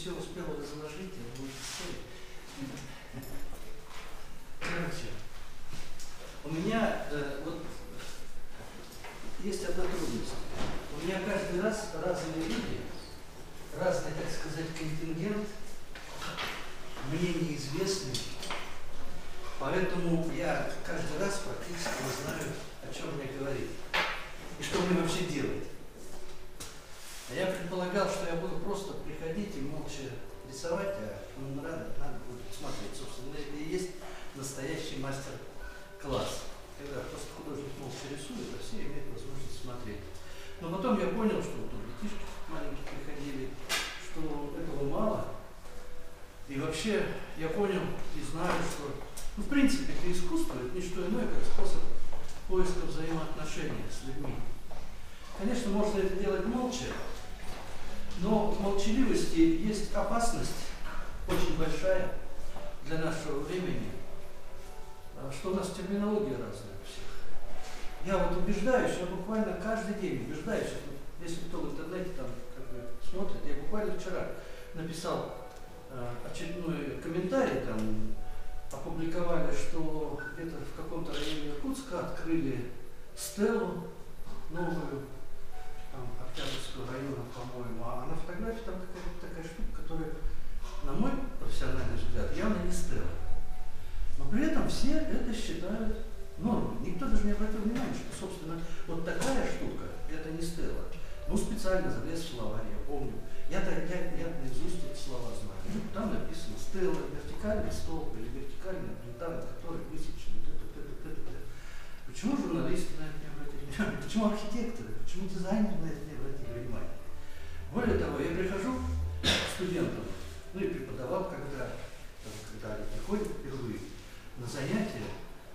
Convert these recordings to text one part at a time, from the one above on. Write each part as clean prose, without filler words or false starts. все успел разложить, и будет стоять. Короче, у меня вот есть одна трудность. У меня каждый раз разные люди, разный, так сказать, контингент, мне неизвестный. Поэтому я каждый раз практически не знаю, о чем мне говорить и что мне вообще делать. А я предполагал, что я буду просто приходить и молча рисовать, а кому надо будет смотреть. Собственно, это и есть настоящий мастер-класс. Когда просто художник молча рисует, а все имеют возможность смотреть. Но потом я понял, что вот детишки маленькие приходили, что этого мало. И вообще я понял и знаю, что в принципе это искусство, это не что иное, как способ поиска взаимоотношений с людьми. Конечно, можно это делать молча, но в молчаливости есть опасность очень большая для нашего времени, что у нас терминология разная у всех. Я вот убеждаюсь, я буквально каждый день убеждаюсь, если кто в интернете там смотрит, я буквально вчера написал очередной комментарий, там опубликовали, что где-то в каком-то районе Иркутска открыли стелу новую, там, Октябрьского района, по-моему, а на фотографии там какая-то такая штука, которая, на мой профессиональный взгляд, явно не стела. Но при этом все это считают нормой. Никто даже не обратил внимания, что, собственно, вот такая штука, это не стела. Ну, специально залез в словарь, я помню. Я наизусть эти слова знаю. Ну, там написано стела, вертикальный столб или вертикальный плита, который высечен. Почему журналисты на это не обратили внимание? Почему архитекторы? Почему дизайнеры на это не обратили внимание? Более того, я прихожу к студентам, ну и преподавал, когда они приходят впервые на занятия,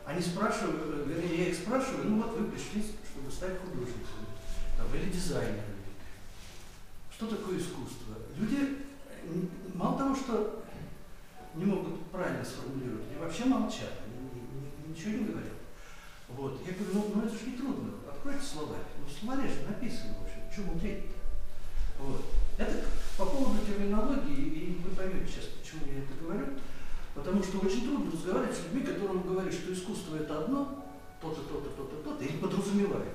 они спрашивают, вернее, я их спрашиваю, ну вот вы пришли, чтобы стать художниками там, или дизайнерами. Что такое искусство? Люди мало того, что не могут правильно сформулировать, они вообще молчат, они ничего не говорят. Вот. Я говорю, ну это же не трудно, откройте словарь. Ну в словаре же написано, в общем, что мудрить-то. Вот. Это по поводу терминологии, и вы поймете сейчас, почему я это говорю. Потому что очень трудно разговаривать с людьми, которым говорят, что искусство это одно, то-то, то-то, то-то, то-то, и подразумевает.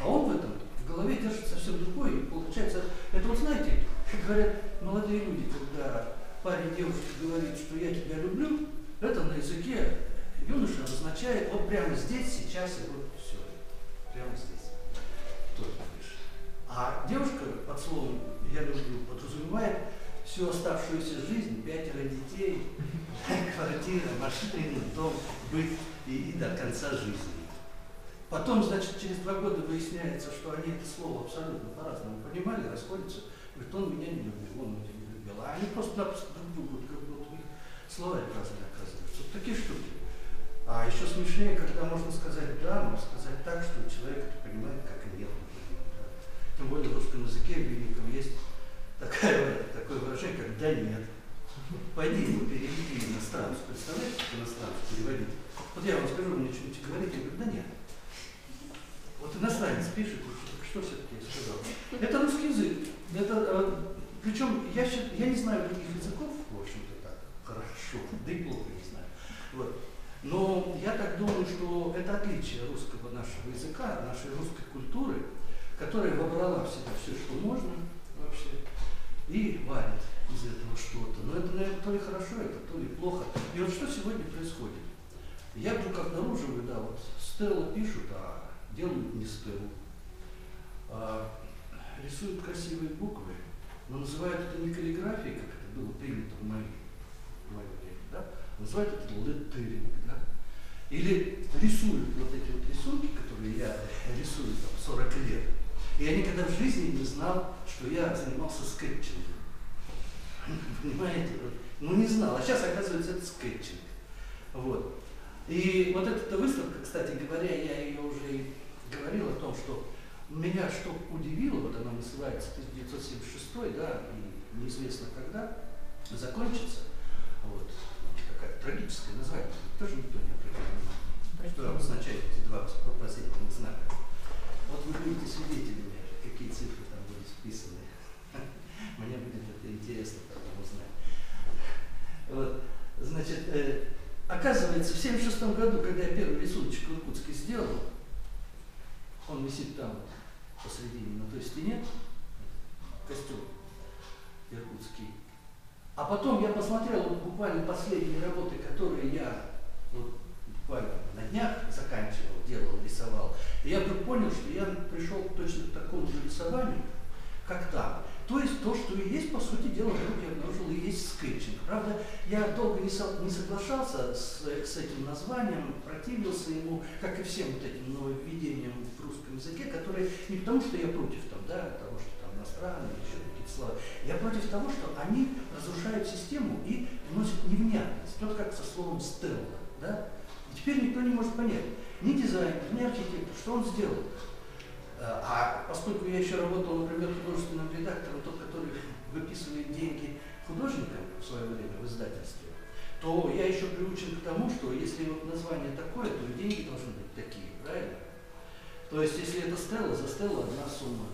А он в этом в голове держит совсем другое, и получается, это вот знаете, как говорят молодые люди, когда парень девушки говорит, что я тебя люблю, это на языке юноша означает вот прямо здесь, сейчас и вот все. Прямо здесь. Тоже пишет. А девушка под словом «я люблю» подразумевает всю оставшуюся жизнь, 5 детей, квартира, машина, дом, быт и до конца жизни. Потом, значит, через 2 года выясняется, что они это слово абсолютно по-разному понимали, расходятся. Говорит, он меня не любил, он меня не любил. А они просто друг другу слова разные оказываются. Вот такие штуки. А еще смешнее, когда можно сказать «да», но сказать так, что человек это понимает, как и «нет». Тем более в русском языке великом есть такое выражение, как «да нет». Пойди его переведи иностранцу, представляете, как иностранцу переводить? Вот я вам скажу, мне что-нибудь говорить, я говорю «да нет». Вот иностранец пишет, что все-таки я сказал. Это русский язык. Это, причем я не знаю других языков, в общем-то, так хорошо, да и плохо не знаю. Вот. Но я так думаю, что это отличие русского нашего языка, нашей русской культуры, которая вобрала в себя все, что можно вообще, и варит из этого что-то. Но это, наверное, то ли хорошо, это то ли плохо. И вот что сегодня происходит? Я вдруг обнаруживаю, да, вот стеллу пишут, а делают не стеллу. Рисуют красивые буквы, но называют это не каллиграфией, как это было принято в мое время, да? Называют это леттеринг, да? Или рисуют вот эти вот рисунки, которые я рисую там 40 лет. И я никогда в жизни не знал, что я занимался скетчингом. Понимаете? Ну не знал, а сейчас оказывается это скетчинг. Вот. И вот эта выставка, кстати говоря, я ее уже говорил о том, что меня что удивило, вот она называется 1976, да, и неизвестно когда закончится. Вот. Трагическое название, тоже никто не определил, что обозначает эти 2 вопросительных знака. Вот вы будете свидетелями, какие цифры там были списаны. Мне будет это интересно. оказывается, в 1976 году, когда я первый рисуночек в Иркутске сделал, он висит там посредине на той стене, костюм иркутский. А потом я посмотрел вот, буквально последние работы, которые я вот, буквально на днях заканчивал, делал, рисовал. И я вдруг понял, что я пришел точно к такому же рисованию, как там. То есть то, что и есть, по сути дела, вдруг я обнаружил, и есть скетчинг. Правда, я долго не соглашался с этим названием, противился ему, как и всем вот этим нововведениям в русском языке, которые не потому, что я против там, да, того, что там иностранные, еще какие-то слова. Я против того, что они разрушают систему и вносят невнятность. Вот как со словом «стелла». Да? И теперь никто не может понять, ни дизайнер, ни архитектор, что он сделал. А поскольку я еще работал, например, художественным редактором, тот, который выписывает деньги художникам в свое время в издательстве, то я еще приучен к тому, что если вот название такое, то и деньги должны быть такие, правильно? То есть, если это стелла, за стелла одна сумма.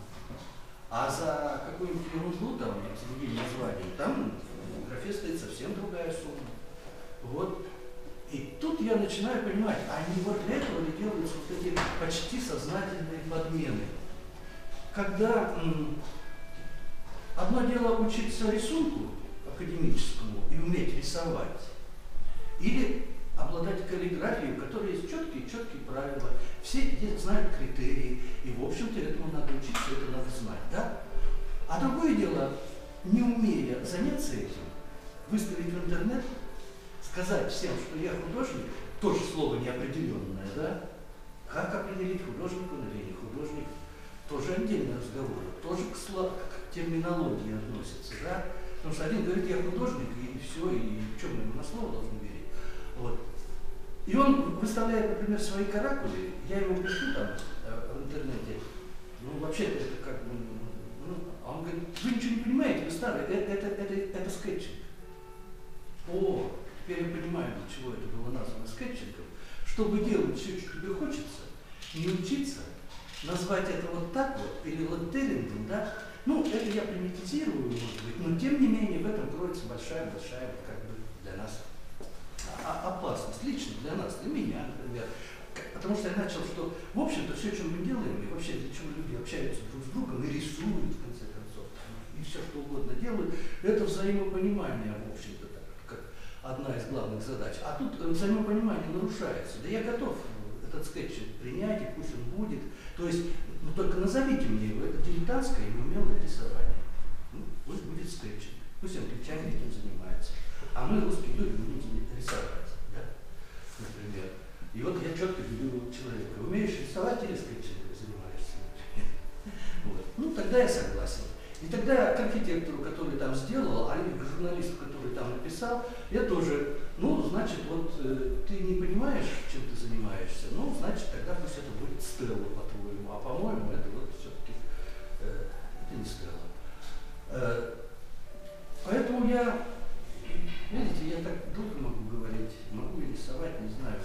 А за какую-нибудь ерунду, там, с другим названием, там в графе стоит совсем другая сумма. Вот. И тут я начинаю понимать, они вот для этого делаются вот эти почти сознательные подмены. Когда одно дело учиться рисунку академическому и уметь рисовать, или обладать каллиграфией, у которой есть четкие правила, все знают критерии, и в общем-то этому надо учиться, это надо знать. Да? А другое дело, не умея заняться этим, выставить в интернет, сказать всем, что я художник, тоже слово неопределенное, да? Как определить художник он или не художник? Тоже отдельный разговор, тоже к терминологии относится, да? Потому что один говорит, я художник, и все, и в чем ему на слово должен верить. Вот. И он выставляет, например, свои каракули, я его пишу там в интернете, ну вообще-то это как бы, ну, а он говорит, вы ничего не понимаете, вы старые, это скетчинг. О! Теперь я понимаю, для чего это было названо скетчингом. Чтобы делать все, что тебе хочется, не учиться, назвать это вот так вот, или лотерингом, да? Ну, это я примитизирую, может быть, но тем не менее в этом кроется большая, как бы для нас опасность. Лично для нас, для меня, например. Потому что я начал, что, в общем-то, все, что мы делаем, и вообще, для чего люди общаются друг с другом и рисуют, в конце концов, и все, что угодно делают, это взаимопонимание, в общем-то. Одна из главных задач. А тут взаимопонимание нарушается. Да я готов этот скетч принять, и пусть он будет. То есть, ну, только назовите мне его, это дилетантское и неумелое рисование. Ну, пусть будет скетч. Пусть англичане этим занимаются. А мы, русские люди, будем рисовать. Да? Например. И вот я четко люблю человека. Умеешь рисовать или скетчем занимаешься? Вот. Ну, тогда я согласен. И тогда к архитектору, который там сделал, а или к журналисту, который там написал, я тоже, ну, значит, вот ты не понимаешь, чем ты занимаешься, ну, значит, тогда пусть это будет стелла, по-твоему, а по-моему, это вот все-таки, это не стелла. Поэтому я, видите, я так долго могу говорить, могу и рисовать, не знаю,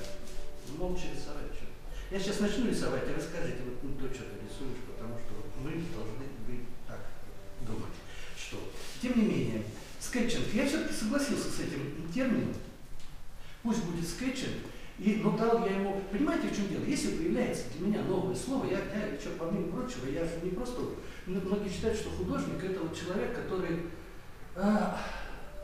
молча рисовать что-то. Я сейчас начну рисовать, и расскажите, вот ну, то, что ты рисуешь, потому что мы должны быть так. Думать, что. Тем не менее, скетчинг. Я все-таки согласился с этим термином. Пусть будет скетчинг. Но дал я ему... Понимаете, в чем дело? Если появляется для меня новое слово, я еще, помимо прочего, я же не просто... Многие считают, что художник — это вот человек, который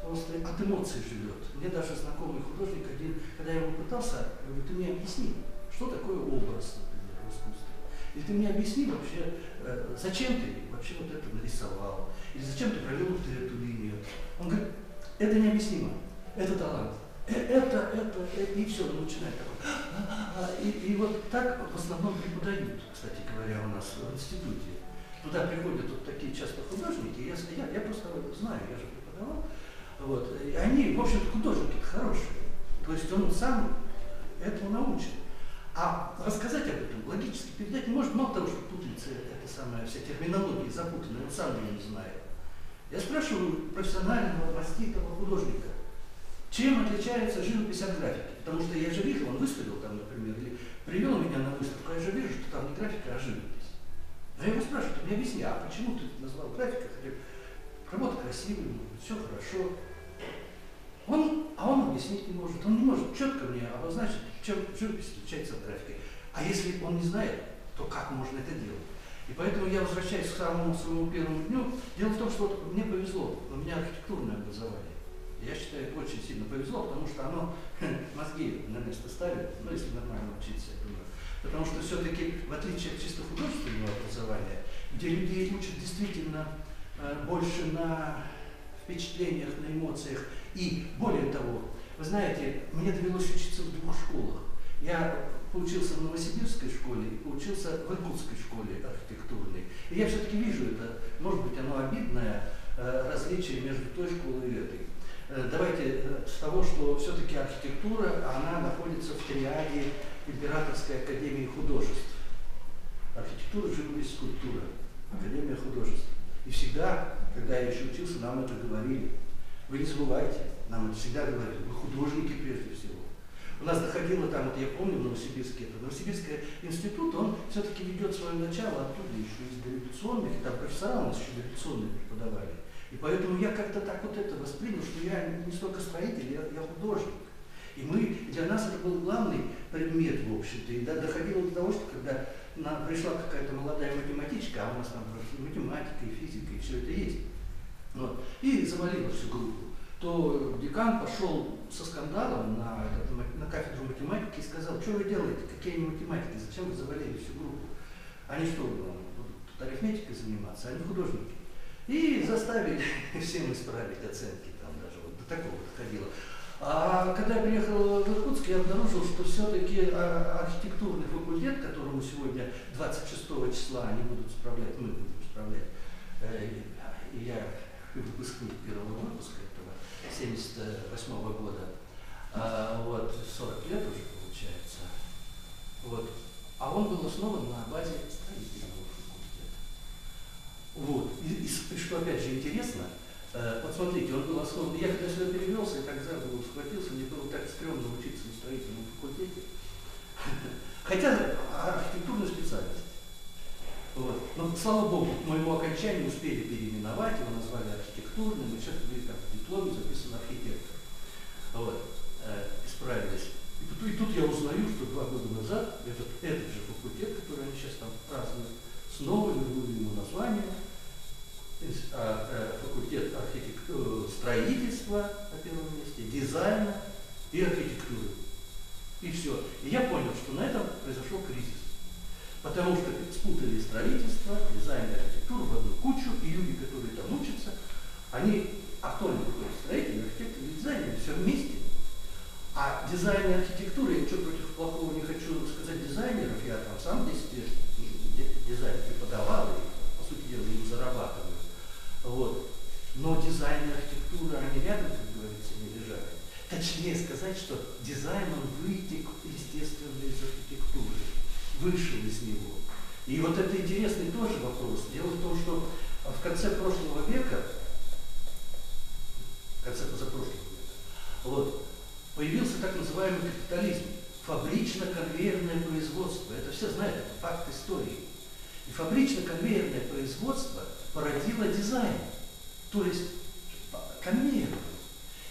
просто от эмоций живет. Мне даже знакомый художник один, когда я его пытался, говорит, ты мне объясни, что такое образ, например, в искусстве. И ты мне объясни вообще, зачем ты вообще вот это нарисовал, или зачем ты провел вот эту линию. Он говорит, это необъяснимо, это талант, это, и все, он начинает такой. И вот так в основном преподают, кстати говоря, у нас в институте. Туда приходят вот такие часто художники, я просто знаю, я же преподавал. Вот. И они, в общем-то, художники хорошие, то есть он сам этому научен. А рассказать об этом логически передать не может, мало того, что путается эта самая вся терминология запутанная, он сам ее не знает. Я спрашиваю профессионального, маститого художника, чем отличается живопись от графики? Потому что я же вижу, он выставил там, например, или привел меня на выставку, я же вижу, что там не графика, а живопись. Но я его спрашиваю, ты мне объясни, а почему ты назвал графикой? Работа красивая, все хорошо. Он А он объяснить не может. Он не может четко мне обозначить, чем живопись отличается от графики. А если он не знает, то как можно это делать? И поэтому я возвращаюсь к самому своему первому дню. Дело в том, что вот мне повезло, у меня архитектурное образование. Я считаю, это очень сильно повезло, потому что оно мозги на место ставит, ну если нормально учиться, я думаю. Потому что все-таки, в отличие от чисто художественного образования, где людей учат действительно больше на впечатлениях, на эмоциях, и более того, вы знаете, мне довелось учиться в двух школах. Я поучился в Новосибирской школе и поучился в Иркутской школе архитектурной. И я все-таки вижу это, может быть, оно обидное различие между той школой и этой. Давайте с того, что все-таки архитектура, она находится в триаде Императорской Академии художеств. Архитектура, живопись, скульптура, Академия художеств. И всегда, когда я еще учился, нам это говорили. Вы не забывайте, нам это всегда говорили, вы художники прежде всего. У нас доходило там, вот я помню, в Новосибирске, это Новосибирский институт, он все-таки ведет свое начало оттуда еще из дореволюционных, и там профессора у нас еще дореволюционные преподавали. И поэтому я как-то так вот это воспринял, что я не столько строитель, я художник. И мы, для нас это был главный предмет, в общем-то. И да, доходило до того, что когда нам пришла какая-то молодая математичка, а у нас там математика и физика, и все это есть, вот, и завалила всю группу, то декан пошел со скандалом на кафедру математики и сказал, что вы делаете, какие они математики, зачем вы завалили всю группу? Они что, будут арифметикой заниматься, они художники. И заставили всем исправить оценки, там даже вот до такого доходило. А когда я приехал в Иркутск, я обнаружил, что все-таки архитектурный факультет, которому сегодня 26 числа они будут справлять, мы будем справлять, и я выпускник первого выпуска этого 78-го года, вот 40 лет уже получается, вот. А он был основан на базе строительного. Вот. И что опять же интересно, вот смотрите, он был основан, я когда сюда перевелся, я так за голову схватился, мне было так стрёмно учиться на строительном факультете. Хотя архитектурная специальность. Вот. Но, слава богу, к моему окончанию успели переименовать, его назвали архитектурным, и сейчас в дипломе записан архитектор. Вот. Справились. И тут я узнаю, что 2 года назад этот же факультет, который они сейчас там празднуют, снова вернули ему название факультет строительства на первом месте, дизайна и архитектуры. И все. И я понял, что на этом произошел кризис. Потому что спутали строительство, дизайн и архитектуру в одну кучу, и люди, которые там учатся, они актуально выходят строители, архитекторы, дизайнеры, все вместе. А дизайн и архитектура, я ничего против плохого не хочу сказать дизайнеров, я там сам 10 лет дизайн преподавал и, по сути дела, им зарабатываю. Вот. Но дизайн и архитектура, они рядом, как говорится, не лежат. Точнее сказать, что дизайн, он вытек, естественно, из архитектуры, вышел из него. И вот это интересный тоже вопрос. Дело в том, что в конце прошлого века, в конце позапрошлого века, вот, появился так называемый капитализм. Фабрично-конвейерное производство. Это все знают, это факт истории. И фабрично-конвейерное производство породило дизайн, то есть конвейер.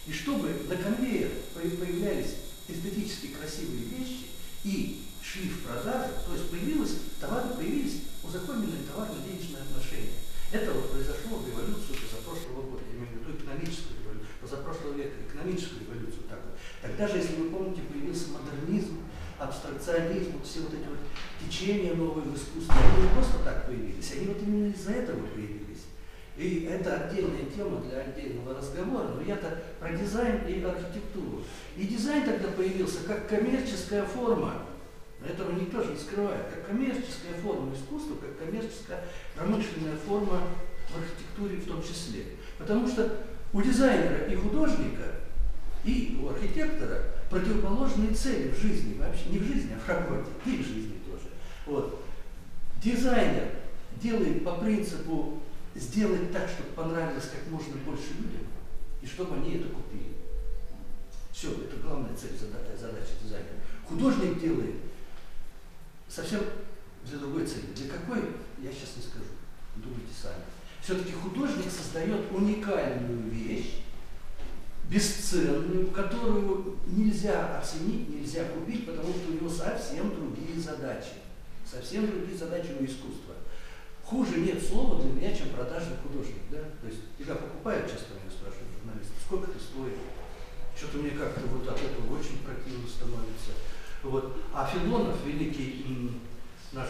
И чтобы на конвейер появлялись эстетически красивые вещи и шли в продажу, то есть появились узаконенные товарно-денежные отношения. Это вот произошло в революцию позапрошлого года, я имею в виду экономическую революцию, позапрошлого века, экономическую революцию. Так вот. Тогда же, если вы помните, появился модернизм, абстракционизм, вот все вот эти вот течения новые в искусстве, они не просто так появились, они вот именно из-за этого появились. И это отдельная тема для отдельного разговора, но я-то про дизайн и архитектуру. И дизайн тогда появился как коммерческая форма. Этого никто же не скрывает. Как коммерческая форма искусства, как коммерческая промышленная форма в архитектуре в том числе. Потому что у дизайнера и художника, и у архитектора противоположные цели в жизни, вообще не в жизни, а в работе, и в жизни тоже. Вот. Дизайнер делает по принципу сделать так, чтобы понравилось как можно больше людям, и чтобы они это купили. Все, это главная цель, задача дизайнера. Художник делает совсем для другой цели. Для какой, я сейчас не скажу. Думайте сами. Все-таки художник создает уникальную вещь, бесценную, которую нельзя оценить, нельзя купить, потому что у него совсем другие задачи. Совсем другие задачи у искусства. Хуже нет слова для меня, чем продажный художник. Да? То есть тебя покупают, часто меня спрашивают журналисты, сколько ты стоит? Что-то мне как-то вот от этого очень противно становится. Вот. А Филонов, великий наш,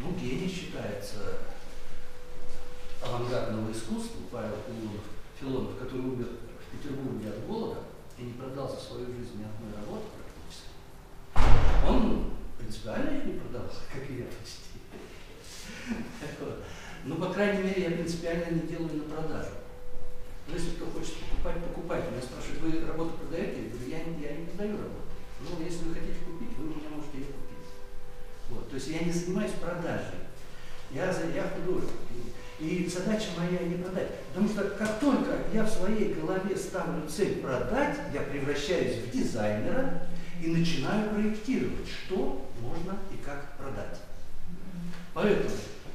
ну, гений считается авангардного искусства, Павел Филонов, который умер в Петербурге от голода и не продал за свою жизнь ни одной работы практически. Он принципиально их не продал, как и я почти. Ну, по крайней мере, я принципиально не делаю на продажу. Но если кто хочет покупать, покупайте. Меня спрашивают, вы работу продаете? Я говорю, я не продаю работу. Ну, если вы хотите купить, вы меня можете ее купить. Вот. То есть я не занимаюсь продажей. Я художник. И задача моя не продать. Потому что как только я в своей голове ставлю цель продать, я превращаюсь в дизайнера и начинаю проектировать, что можно и как продать. Поэтому,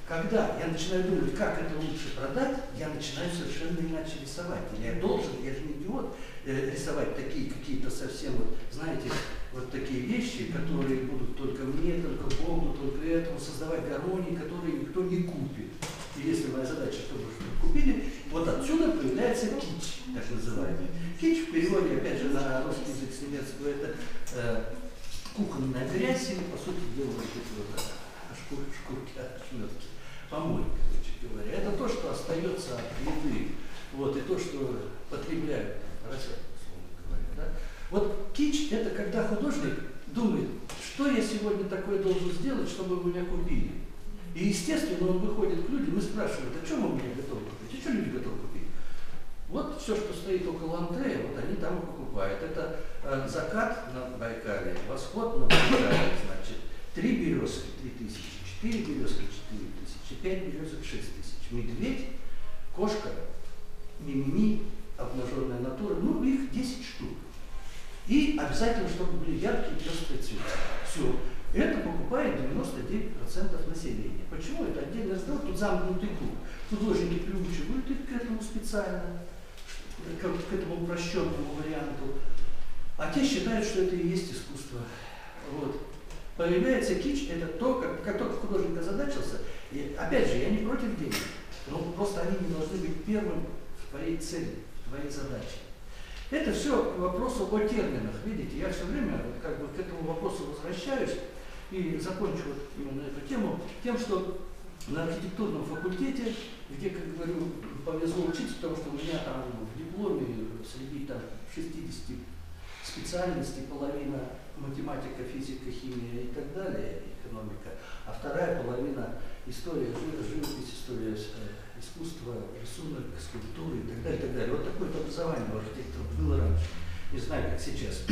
когда я начинаю думать, как это лучше продать, я начинаю совершенно иначе рисовать. Или я должен, я же не идиот, рисовать такие какие-то совсем, вот, знаете, вот такие вещи, которые будут только мне, только Богу, только этому, создавать гармонии, которые никто не купит. И если моя задача, чтобы что-то купили, вот отсюда появляется кич, так называемый. Кич в переводе, опять же, на русский язык с немецкого, это кухонная грязь, или, по сути дела, вот эти вот шкурки, отшметки, помойка, короче говоря. Это то, что остается от еды, вот, и то, что потребляют поросят, условно говоря. Да? Вот кич – это когда художник думает, что я сегодня такое должен сделать, чтобы меня купили. И, естественно, он выходит к людям и спрашивает, а что вы мне готовы купить, а что люди готовы купить? Вот все, что стоит около Андрея, вот они там и покупают. Это закат на Байкале, восход на Байкале, значит, 3 березки 3000, 4 березки 4000, 5 березок 6000. Медведь, кошка, мимими, обнаженная натура, ну их 10 штук. И обязательно, чтобы были яркие пестрые цветы. Все. Это покупает 99% населения. Почему? Это отдельный раздел, тут замкнутый круг. Художники приучивают их к этому специально, к этому упрощенному варианту. А те считают, что это и есть искусство. Вот. Появляется кич, это то, как только художник озадачился, и, опять же, я не против денег, но просто они не должны быть первым в твоей цели, в твоей задаче. Это все к вопросу о терминах. Видите, я все время как бы к этому вопросу возвращаюсь и закончу вот именно эту тему тем, что на архитектурном факультете, где, как говорю, повезло учиться, потому что у меня там в дипломе среди там 60 специальностей половина математика, физика, химия и так далее, экономика, а вторая половина история, живопись, история искусства, рисунок, скульптуры и так далее, так далее. Вот такое-то образование у архитекторов было раньше. Не знаю, как сейчас.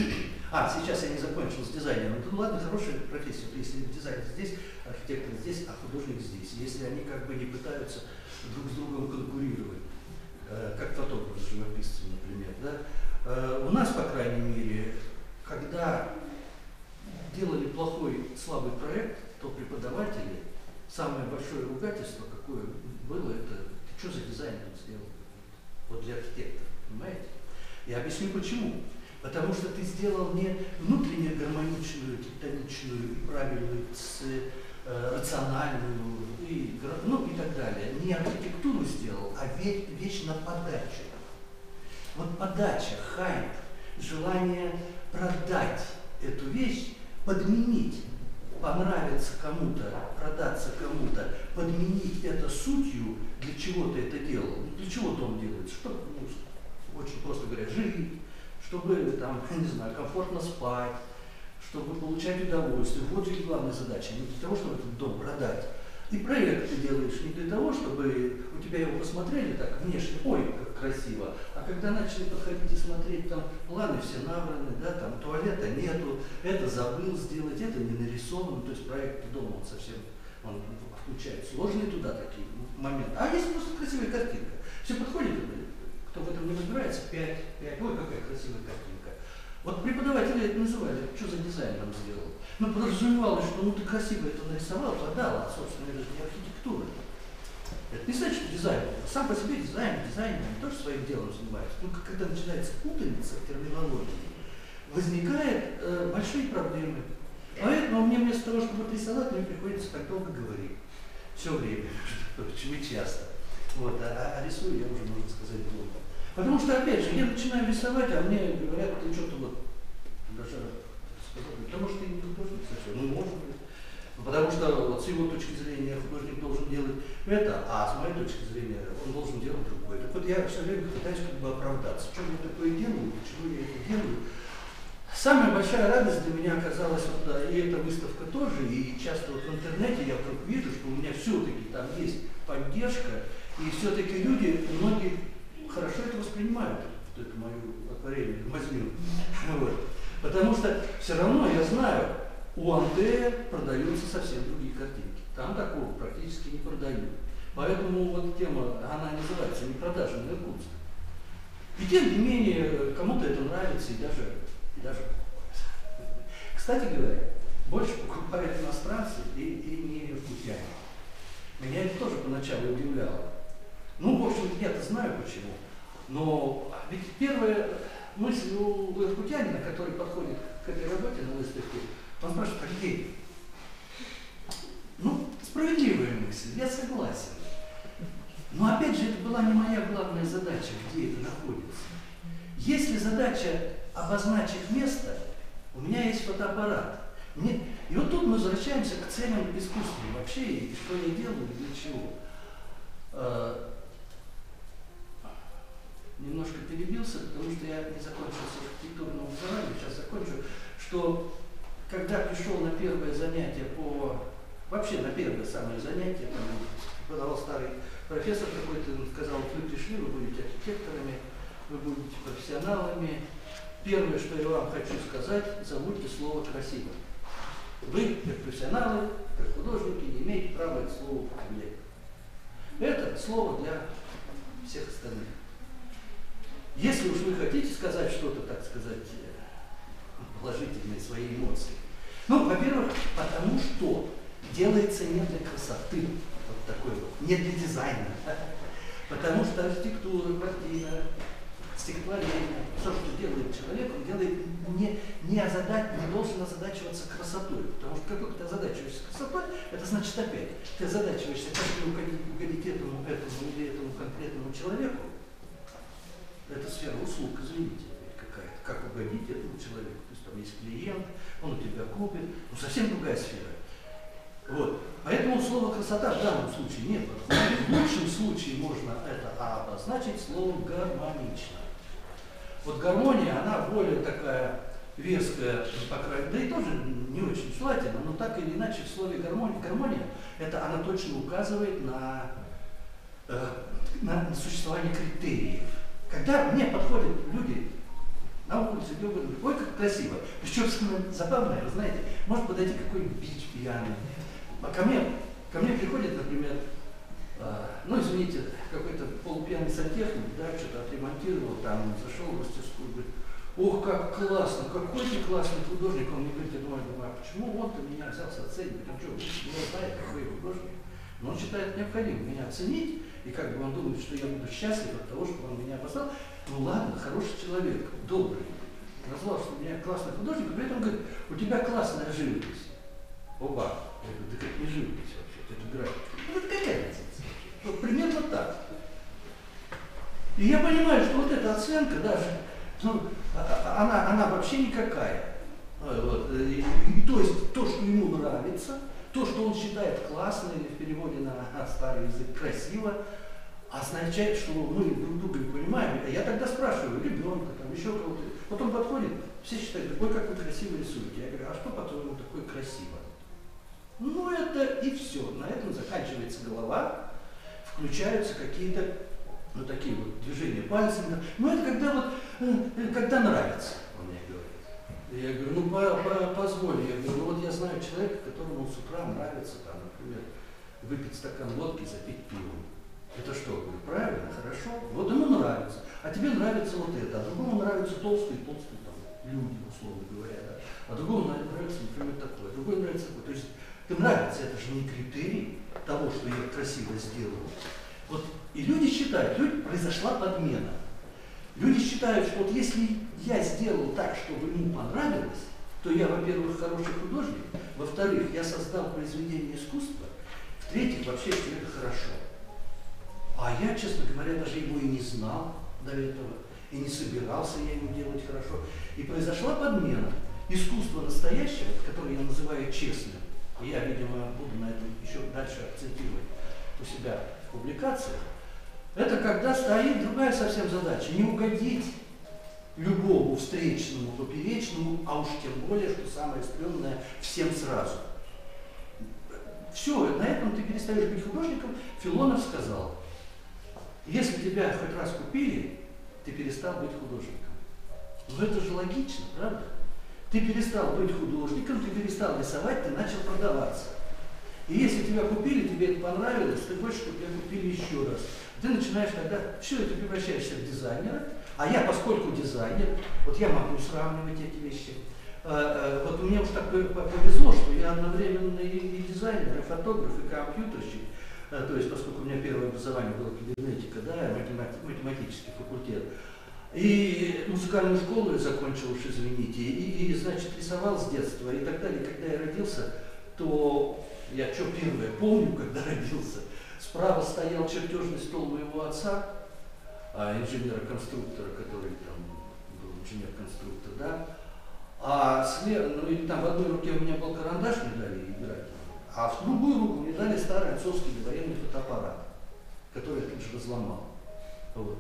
А, сейчас я не закончил с дизайнером. Ну ладно, хорошая профессия. Если дизайнер здесь, архитектор здесь, а художник здесь. Если они как бы не пытаются друг с другом конкурировать, как фотограф с живописцем, например. Да? У нас, по крайней мере, когда делали плохой, слабый проект, то преподаватели самое большое ругательство, какое было, это ты что за дизайн там сделал? Вот для архитектора, понимаете? Я объясню почему. Потому что ты сделал не внутренне гармоничную, тектоничную, правильную, рациональную, и, ну и так далее. Не архитектуру сделал, а вещь на подачу. Вот подача, хайп, желание продать эту вещь, подменить, понравиться кому-то, продаться кому-то, подменить это сутью, для чего ты это делал, для чего-то он делает, чтобы, ну, очень просто говоря, жить, чтобы там, не знаю, комфортно спать, чтобы получать удовольствие. Вот ведь главная задача, не для того, чтобы этот дом продать. И проект ты делаешь не для того, чтобы у тебя его посмотрели так внешне, ой, как красиво, а когда начали подходить и смотреть, там планы все набраны, да, там туалета нету, это забыл сделать, это не нарисовано, то есть проект дома он совсем, он включает сложные туда такие моменты. А есть просто красивая картинка. Все подходит, кто в этом не разбирается, 5, ой, какая красивая картинка. Вот преподаватели это называли, что за дизайн там сделал. Ну, подразумевалось, что ну ты красиво это нарисовал, подал, а собственно, это же не архитектура. Это не значит дизайн. Сам по себе дизайн тоже своим делом занимается. Только когда начинается путаница в терминологии, возникают большие проблемы. Поэтому мне вместо того, чтобы рисовать, мне приходится так долго говорить. Все время, чем и часто. Вот, а рисую я уже, можно сказать, долго. Потому что, опять же, я начинаю рисовать, а мне говорят, ты что-то вот даже сказал, потому что ты не художник совсем, ну может быть. Потому что вот, с его точки зрения художник должен делать это, а с моей точки зрения он должен делать другое. Так вот я все время пытаюсь как бы оправдаться, что я такое делаю, почему я это делаю. Самая большая радость для меня оказалась, вот, и эта выставка тоже, и часто вот в интернете я вдруг вижу, что у меня все-таки там есть поддержка, и все-таки люди, многие хорошо это воспринимают, вот эту мою акварельную мазню. Вот. Потому что все равно я знаю, у Андрея продаются совсем другие картинки. Там такого практически не продают. Поэтому вот тема, она называется непродажный Иркутск. И тем не менее, кому-то это нравится и даже покупают. Кстати говоря, больше покупают иностранцы и не иркутяне. Меня это тоже поначалу удивляло. Ну, в общем-то, я-то знаю почему. Но ведь первая мысль у иркутянина, который подходит к этой работе на выставке, он спрашивает, а где? Ну, справедливая мысль, я согласен. Но опять же, это была не моя главная задача, где это находится. Если задача обозначить место, у меня есть фотоаппарат. И вот тут мы возвращаемся к целям искусства вообще, и что я делаю, и для чего. Немножко перебился, потому что я не закончил с архитектурным образованием, сейчас закончу, что когда пришел на первое занятие по... Вообще на первое самое занятие, подавал старый профессор какой-то, он сказал, вы пришли, вы будете архитекторами, вы будете профессионалами. Первое, что я вам хочу сказать, забудьте слово «красиво». Вы, как профессионалы, как художники, не имеете права это слово употреблять. Это слово для всех остальных. Если уж вы хотите сказать что-то, так сказать, положительные свои эмоции. Ну, во-первых, потому что делается не для красоты, вот такой вот, не для дизайна. Потому что архитектура, картина, стихотворение, все, что делает человек, он делает не должен озадачиваться красотой. Потому что как только ты озадачиваешься красотой, это значит опять, ты озадачиваешься как угодить этому или этому конкретному человеку. Это сфера услуг, извините, какая-то. Как угодить этому человеку? То есть там есть клиент, он у тебя купит. Ну, совсем другая сфера. Вот. Поэтому слово «красота» в данном случае нет. В лучшем случае можно это обозначить словом «гармонично». Вот гармония, она более такая веская, по крайней мере, да и тоже не очень желательно, но так или иначе в слове «гармония» это она точно указывает на существование критериев. Когда мне подходят люди на улице, говорят, ой, как красиво. Причем забавное, вы знаете, может подойти какой-нибудь бич пьяный. А ко мне приходит, например, ну извините, какой-то полупьяный сантехник, да, что-то отремонтировал, там зашел в мастерскую, говорит, ох, как классно, какой ты классный художник. Он мне говорит, я думаю, а почему он-то меня взялся оценивать? Он что, не знает, какой я художник? Но он считает необходимым меня оценить, и как бы он думает, что я буду счастлив от того, что он меня обознал. Ну ладно, хороший человек, добрый. Назвал, что у меня классный художник, и при этом говорит, у тебя классная живопись. Оба. Я говорю, да как не живопись вообще, это графика. Ну это какая разница? Вот примерно так. И я понимаю, что вот эта оценка даже, ну, она вообще никакая. Вот. И то есть то, что ему нравится, то, что он считает классно, или в переводе на старый язык красиво, означает, что мы друг друга не понимаем. Я тогда спрашиваю ребенка, там еще кого-то. Вот он подходит, все считают, ой, как вы красиво рисуете. Я говорю, а что по-твоему такое красиво? Ну это и все. На этом заканчивается голова, включаются какие-то ну, такие вот движения пальцами. Ну это когда вот, когда нравится, он мне говорит. Я говорю, ну позволь, я говорю, ну вот я знаю человека, которому с утра нравится, там, например, выпить стакан водки, запить пивом. Это что, я говорю, правильно, хорошо, вот ему нравится, а тебе нравится вот это, а другому нравятся толстые там, люди, условно говоря, да? А другому нравится, например, такое, а другой нравится такое. То есть им нравится, это же не критерий того, что я красиво сделал. Вот, и люди считают, произошла подмена. Люди считают, что вот если я сделал так, чтобы ему понравилось, то я, во-первых, хороший художник, во-вторых, я создал произведение искусства, в-третьих, вообще это хорошо. А я, честно говоря, даже его и не знал до этого, и не собирался я ему делать хорошо. И произошла подмена. Искусство настоящее, которое я называю честным, и я, видимо, буду на этом еще дальше акцентировать у себя в публикациях, это когда стоит другая совсем задача. Не угодить любому встречному, поперечному, а уж тем более, что самое стрёмное, всем сразу. Все, на этом ты перестаешь быть художником. Филонов сказал, если тебя хоть раз купили, ты перестал быть художником. Но это же логично, правда? Ты перестал быть художником, ты перестал рисовать, ты начал продаваться. И если тебя купили, тебе это понравилось, ты хочешь, чтобы тебя купили еще раз. Ты начинаешь тогда, все, ты превращаешься в дизайнера, а я, поскольку дизайнер, вот я могу сравнивать эти вещи. Вот мне уж так повезло, что я одновременно и дизайнер, и фотограф, и компьютерщик. То есть, поскольку у меня первое образование было кибернетика, да, математический факультет. И музыкальную школу я закончил, уж извините, значит, рисовал с детства и так далее. Когда я родился, то я что первое помню, когда родился, справа стоял чертежный стол моего отца, инженера-конструктора, который там был инженер-конструктор, да, а слева, ну или там в одной руке у меня был карандаш, мне дали играть, а в другую руку мне дали старый отцовский военный фотоаппарат, который я тут же разломал. Вот.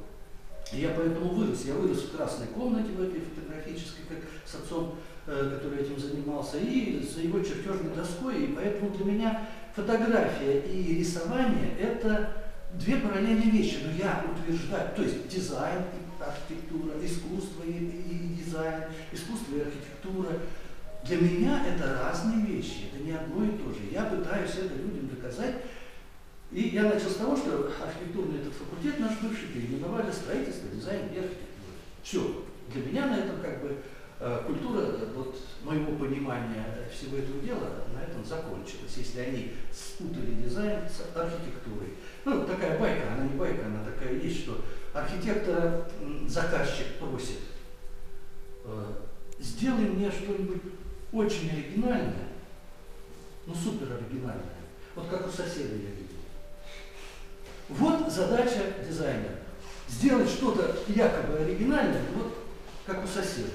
И я поэтому вырос. Я вырос в красной комнате, в этой фотографической, как с отцом, который этим занимался, и с его чертежной доской. И поэтому для меня фотография и рисование – это две параллельные вещи. Но я утверждаю, то есть дизайн, архитектура, искусство и дизайн, искусство и архитектура. Для меня это разные вещи, это не одно и то же. Я пытаюсь это людям доказать. И я начал с того, что архитектурный этот факультет наш бывший переименовали строительство, дизайн и архитектура. Все. Для меня на этом как бы культура вот, моего понимания всего этого дела на этом закончилась, если они спутали дизайн с архитектурой. Ну, такая байка, она не байка, она такая есть, что архитектора заказчик просит, сделай мне что-нибудь очень оригинальное, ну супер оригинальное, вот как у соседа я видел. Вот задача дизайнера. Сделать что-то якобы оригинальное, вот как у соседа.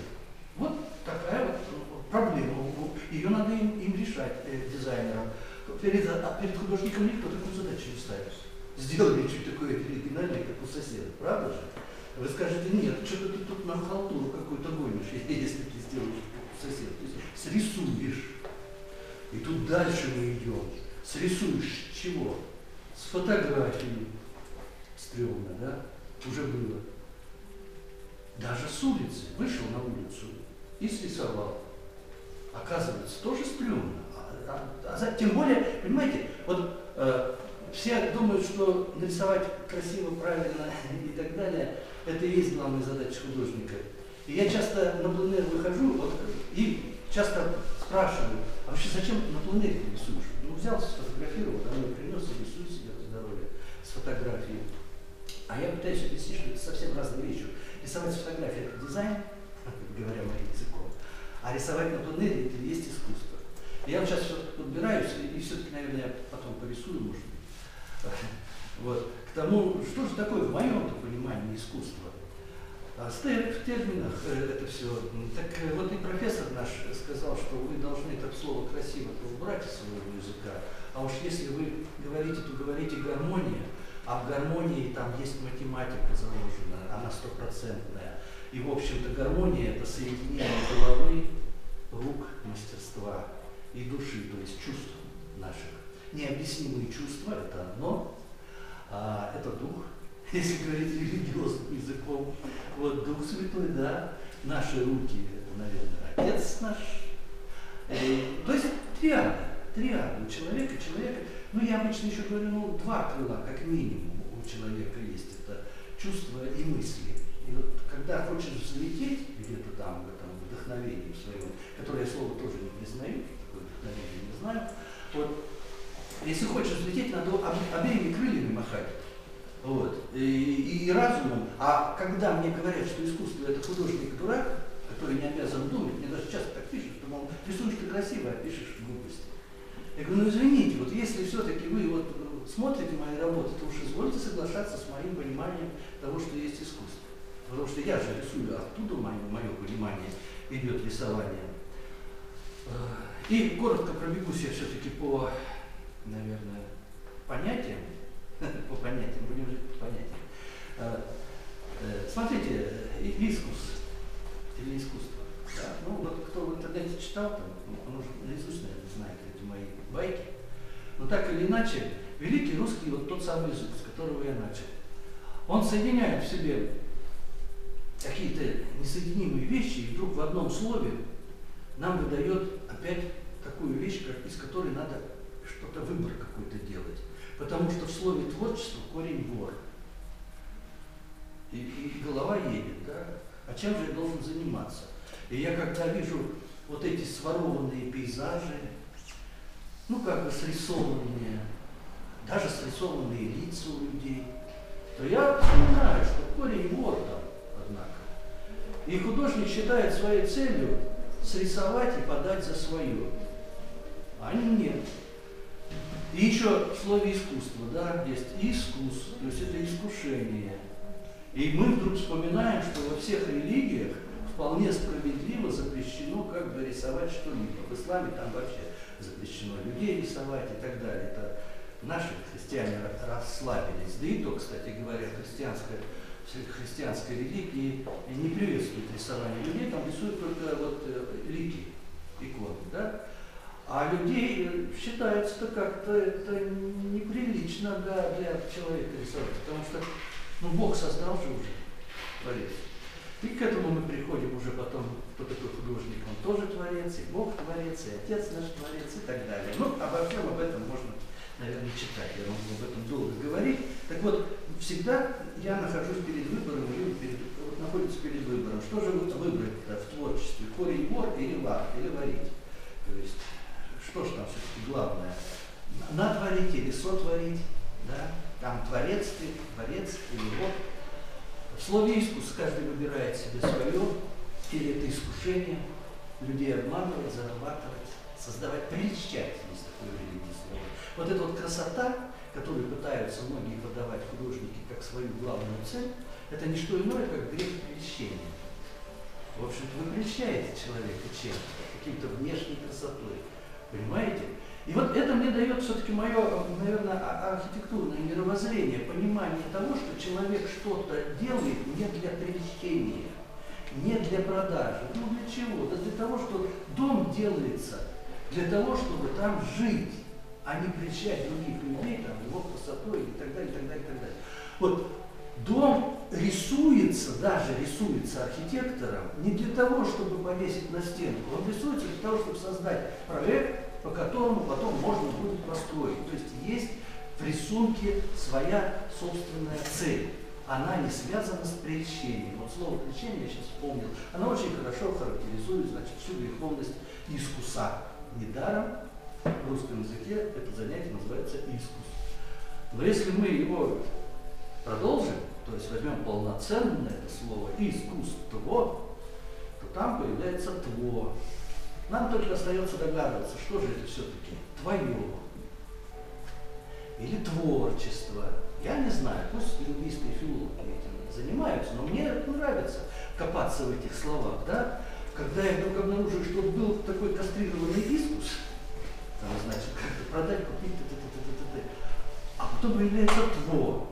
Вот такая вот проблема. Ее надо им решать, дизайнерам. Перед художником никто такую задачу не ставит. Сделали что-то такое оригинальное, как у соседа. Правда же? Вы скажете, нет, что-то ты тут на халтуру какую-то гонишь, если ты сделаешь как у соседа. То есть срисуешь. И тут дальше мы идем. Срисуешь чего? С фотографией стрёмно, да, уже было. Даже с улицы, вышел на улицу и срисовал. Оказывается, тоже стрёмно. Тем более, понимаете, вот все думают, что нарисовать красиво, правильно и так далее, это и есть главная задача художника. И я часто на пленэр выхожу, вот, и часто спрашиваю, а вообще зачем на пленэре рисуешь? Ну, взялся, сфотографировал, домой принес и рисует себе здоровье с фотографией. А я пытаюсь объяснить, что это совсем разные вещи. Рисовать с фотографией – это дизайн, говоря моим языком, а рисовать на пленэре – это и есть искусство. Я вот сейчас подбираюсь, и все-таки, наверное, я потом порисую, может быть. Вот. К тому, что же такое в моем-то понимании искусство? В терминах это все. Так вот и профессор наш сказал, что вы должны это слово красиво-то убрать из своего языка, а уж если вы говорите, то говорите гармония, а в гармонии там есть математика заложена, она стопроцентная. И в общем-то гармония – это соединение головы, рук, мастерства и души, то есть чувств наших. Необъяснимые чувства – это одно, а это дух. Если говорить религиозным языком, вот Дух Святой, да, наши руки, это, наверное, Отец наш. То есть триада у человека, ну я обычно еще говорю, ну два крыла, как минимум, у человека есть, это чувства и мысли. И вот когда хочешь взлететь где-то там, в этом вдохновении своем, которое я слово тоже не признаю, такое вдохновение не знаю, Вот. Если хочешь взлететь, надо обеими крыльями махать. Вот. И разумом. А когда мне говорят, что искусство это художник-дурак, который не обязан думать, мне даже часто так пишут, что, мол, рисуешь ты красиво, а пишешь глупости. Я говорю, ну извините, вот если все-таки вы вот смотрите мои работы, то уж извольте соглашаться с моим пониманием того, что есть искусство. Потому что я же рисую, оттуда мое понимание идет рисование. И коротко пробегусь я все-таки по, наверное, понятиям. По понятиям, будем жить по понятиям. Смотрите, искус или искусство. Да. Ну вот кто в интернете читал, там, он уже наизусть, наверное, знает эти мои байки. Но так или иначе, великий русский, вот тот самый язык, с которого я начал, он соединяет в себе какие-то несоединимые вещи, и вдруг в одном слове нам выдает опять такую вещь, из которой надо что-то, выбор какой-то делать. Потому что в слове творчество корень вор. И голова едет, да? А чем же я должен заниматься? И я когда вижу вот эти сворованные пейзажи, ну как бы срисованные, даже срисованные лица у людей, то я понимаю, что корень вор там, однако. И художник считает своей целью срисовать и подать за свое. А нет. И еще в слове искусство, да, есть искус, то есть это искушение. И мы вдруг вспоминаем, что во всех религиях вполне справедливо запрещено как бы рисовать что-либо. В исламе там вообще запрещено людей рисовать и так далее. Это наши христиане расслабились. Да и то, кстати говоря, христианской религии не приветствует рисование людей, там рисуют только вот лики, иконы, да? А людей считается как-то это неприлично, да, для человека рисовать, потому что ну, Бог создал же уже творец. И к этому мы приходим уже потом, кто такой художник, он тоже творец, и Бог творец, и Отец наш творец, и так далее. Ну, обо всем об этом можно, наверное, читать, я могу об этом долго говорить. Так вот, всегда я нахожусь перед выбором, вот находится перед выбором, что же вот выбрать-то в творчестве, корень вор или вар, или варить. То есть, что же там все-таки главное, натворить или сотворить, да, там творец ты, творец или вор. В слове искус каждый выбирает себе свое, или это искушение, людей обманывать, зарабатывать, создавать, прельщать, есть такое великое слово. Вот эта вот красота, которую пытаются многие подавать художники как свою главную цель, это не что иное, как грех прельщения. В общем-то, вы прельщаете человека чем-то, каким-то внешней красотой, понимаете? И вот это мне дает все-таки мое, наверное, архитектурное мировоззрение, понимание того, что человек что-то делает не для прельщения, не для продажи. Ну для чего? Да для того, что дом делается, для того, чтобы там жить, а не прельщать других людей, там, его красотой и так далее, и так далее, и так далее. Вот дом рисуется, даже рисуется архитектором, не для того, чтобы повесить на стенку, он рисуется для того, чтобы создать проект, по которому потом можно будет построить. То есть в рисунке своя собственная цель. Она не связана с прельщением. Вот слово прельщение я сейчас вспомнил. Она очень хорошо характеризует, значит, всю греховность искуса. Недаром в русском языке это занятие называется искус. Но если мы его продолжим, то есть возьмем полноценное это слово искусство, то там появляется тво. Нам только остается догадываться, что же это все-таки твое или творчество. Я не знаю, пусть лингвистские филологи этим занимаются, но мне нравится копаться в этих словах, да? Когда я вдруг обнаружил, что был такой кастрированный искус, там, значит, как-то продать, купить, а потом появляется тво.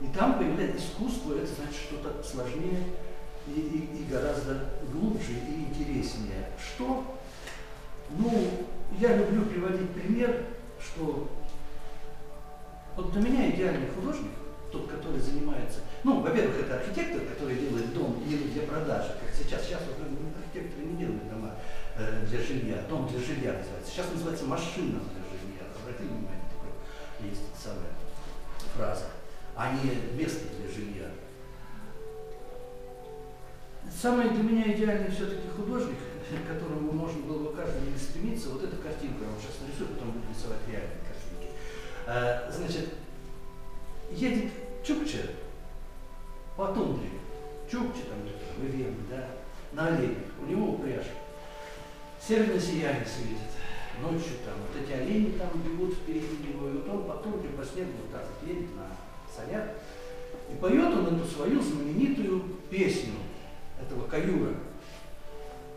И там появляется искусство, это значит что-то сложнее и гораздо глубже и интереснее. Что? Ну, я люблю приводить пример, что вот для меня идеальный художник, тот, который занимается, ну, во-первых, это архитектор, который делает дом не для продажи, как сейчас. Сейчас уже архитекторы не делают дома для жилья, дом для жилья называется. Сейчас называется машина для жилья. Обратите внимание, такая есть самая фраза, а не место для жилья. Самый для меня идеальный все-таки художник к которому можно было бы каждый день стремиться, вот эту картинку я вам сейчас нарисую, потом буду рисовать реальные картинки. Значит, едет Чукча по тундре, Чукча там в Ивене, да, на оленях, у него упряжь, северное сияние светит, ночью там вот эти олени там бегут впереди него, и вот он по тундре, по снегу вот так вот едет на санях, и поет он эту свою знаменитую песню этого каюра.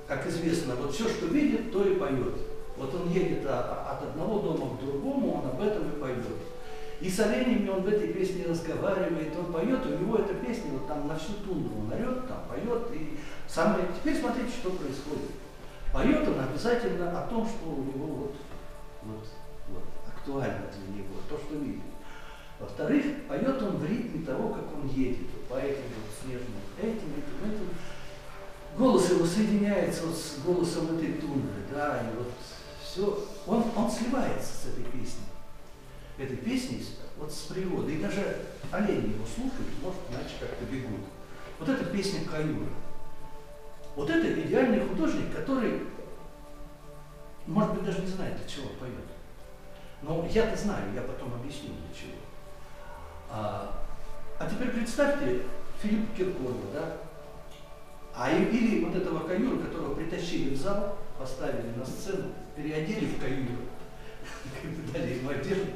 Как известно, вот все, что видит, то и поет. Вот он едет от одного дома к другому, он об этом и поет. И с оленями он в этой песне разговаривает, он поет, у него эта песня вот там на всю тундру он орет, там поет. И сам... Теперь смотрите, что происходит. Поет он обязательно о том, что у него вот актуально для него, то, что видит. Во-вторых, поет он в ритме того, как он едет, по этим вот снежным, этим. Голос его соединяется вот с голосом этой тундры, да, и вот все. Он сливается с этой песней. Этой песней вот с природы. И даже олени его слушают, может, иначе как-то бегут. Вот эта песня каюра. Вот это идеальный художник, который, может быть, даже не знает, для чего он поет. Но я-то знаю, я потом объясню, для чего. А теперь представьте Филиппа Киркорова, да? Или вот этого каюра, которого притащили в зал, поставили на сцену, переодели в каюру, дали ему одежду,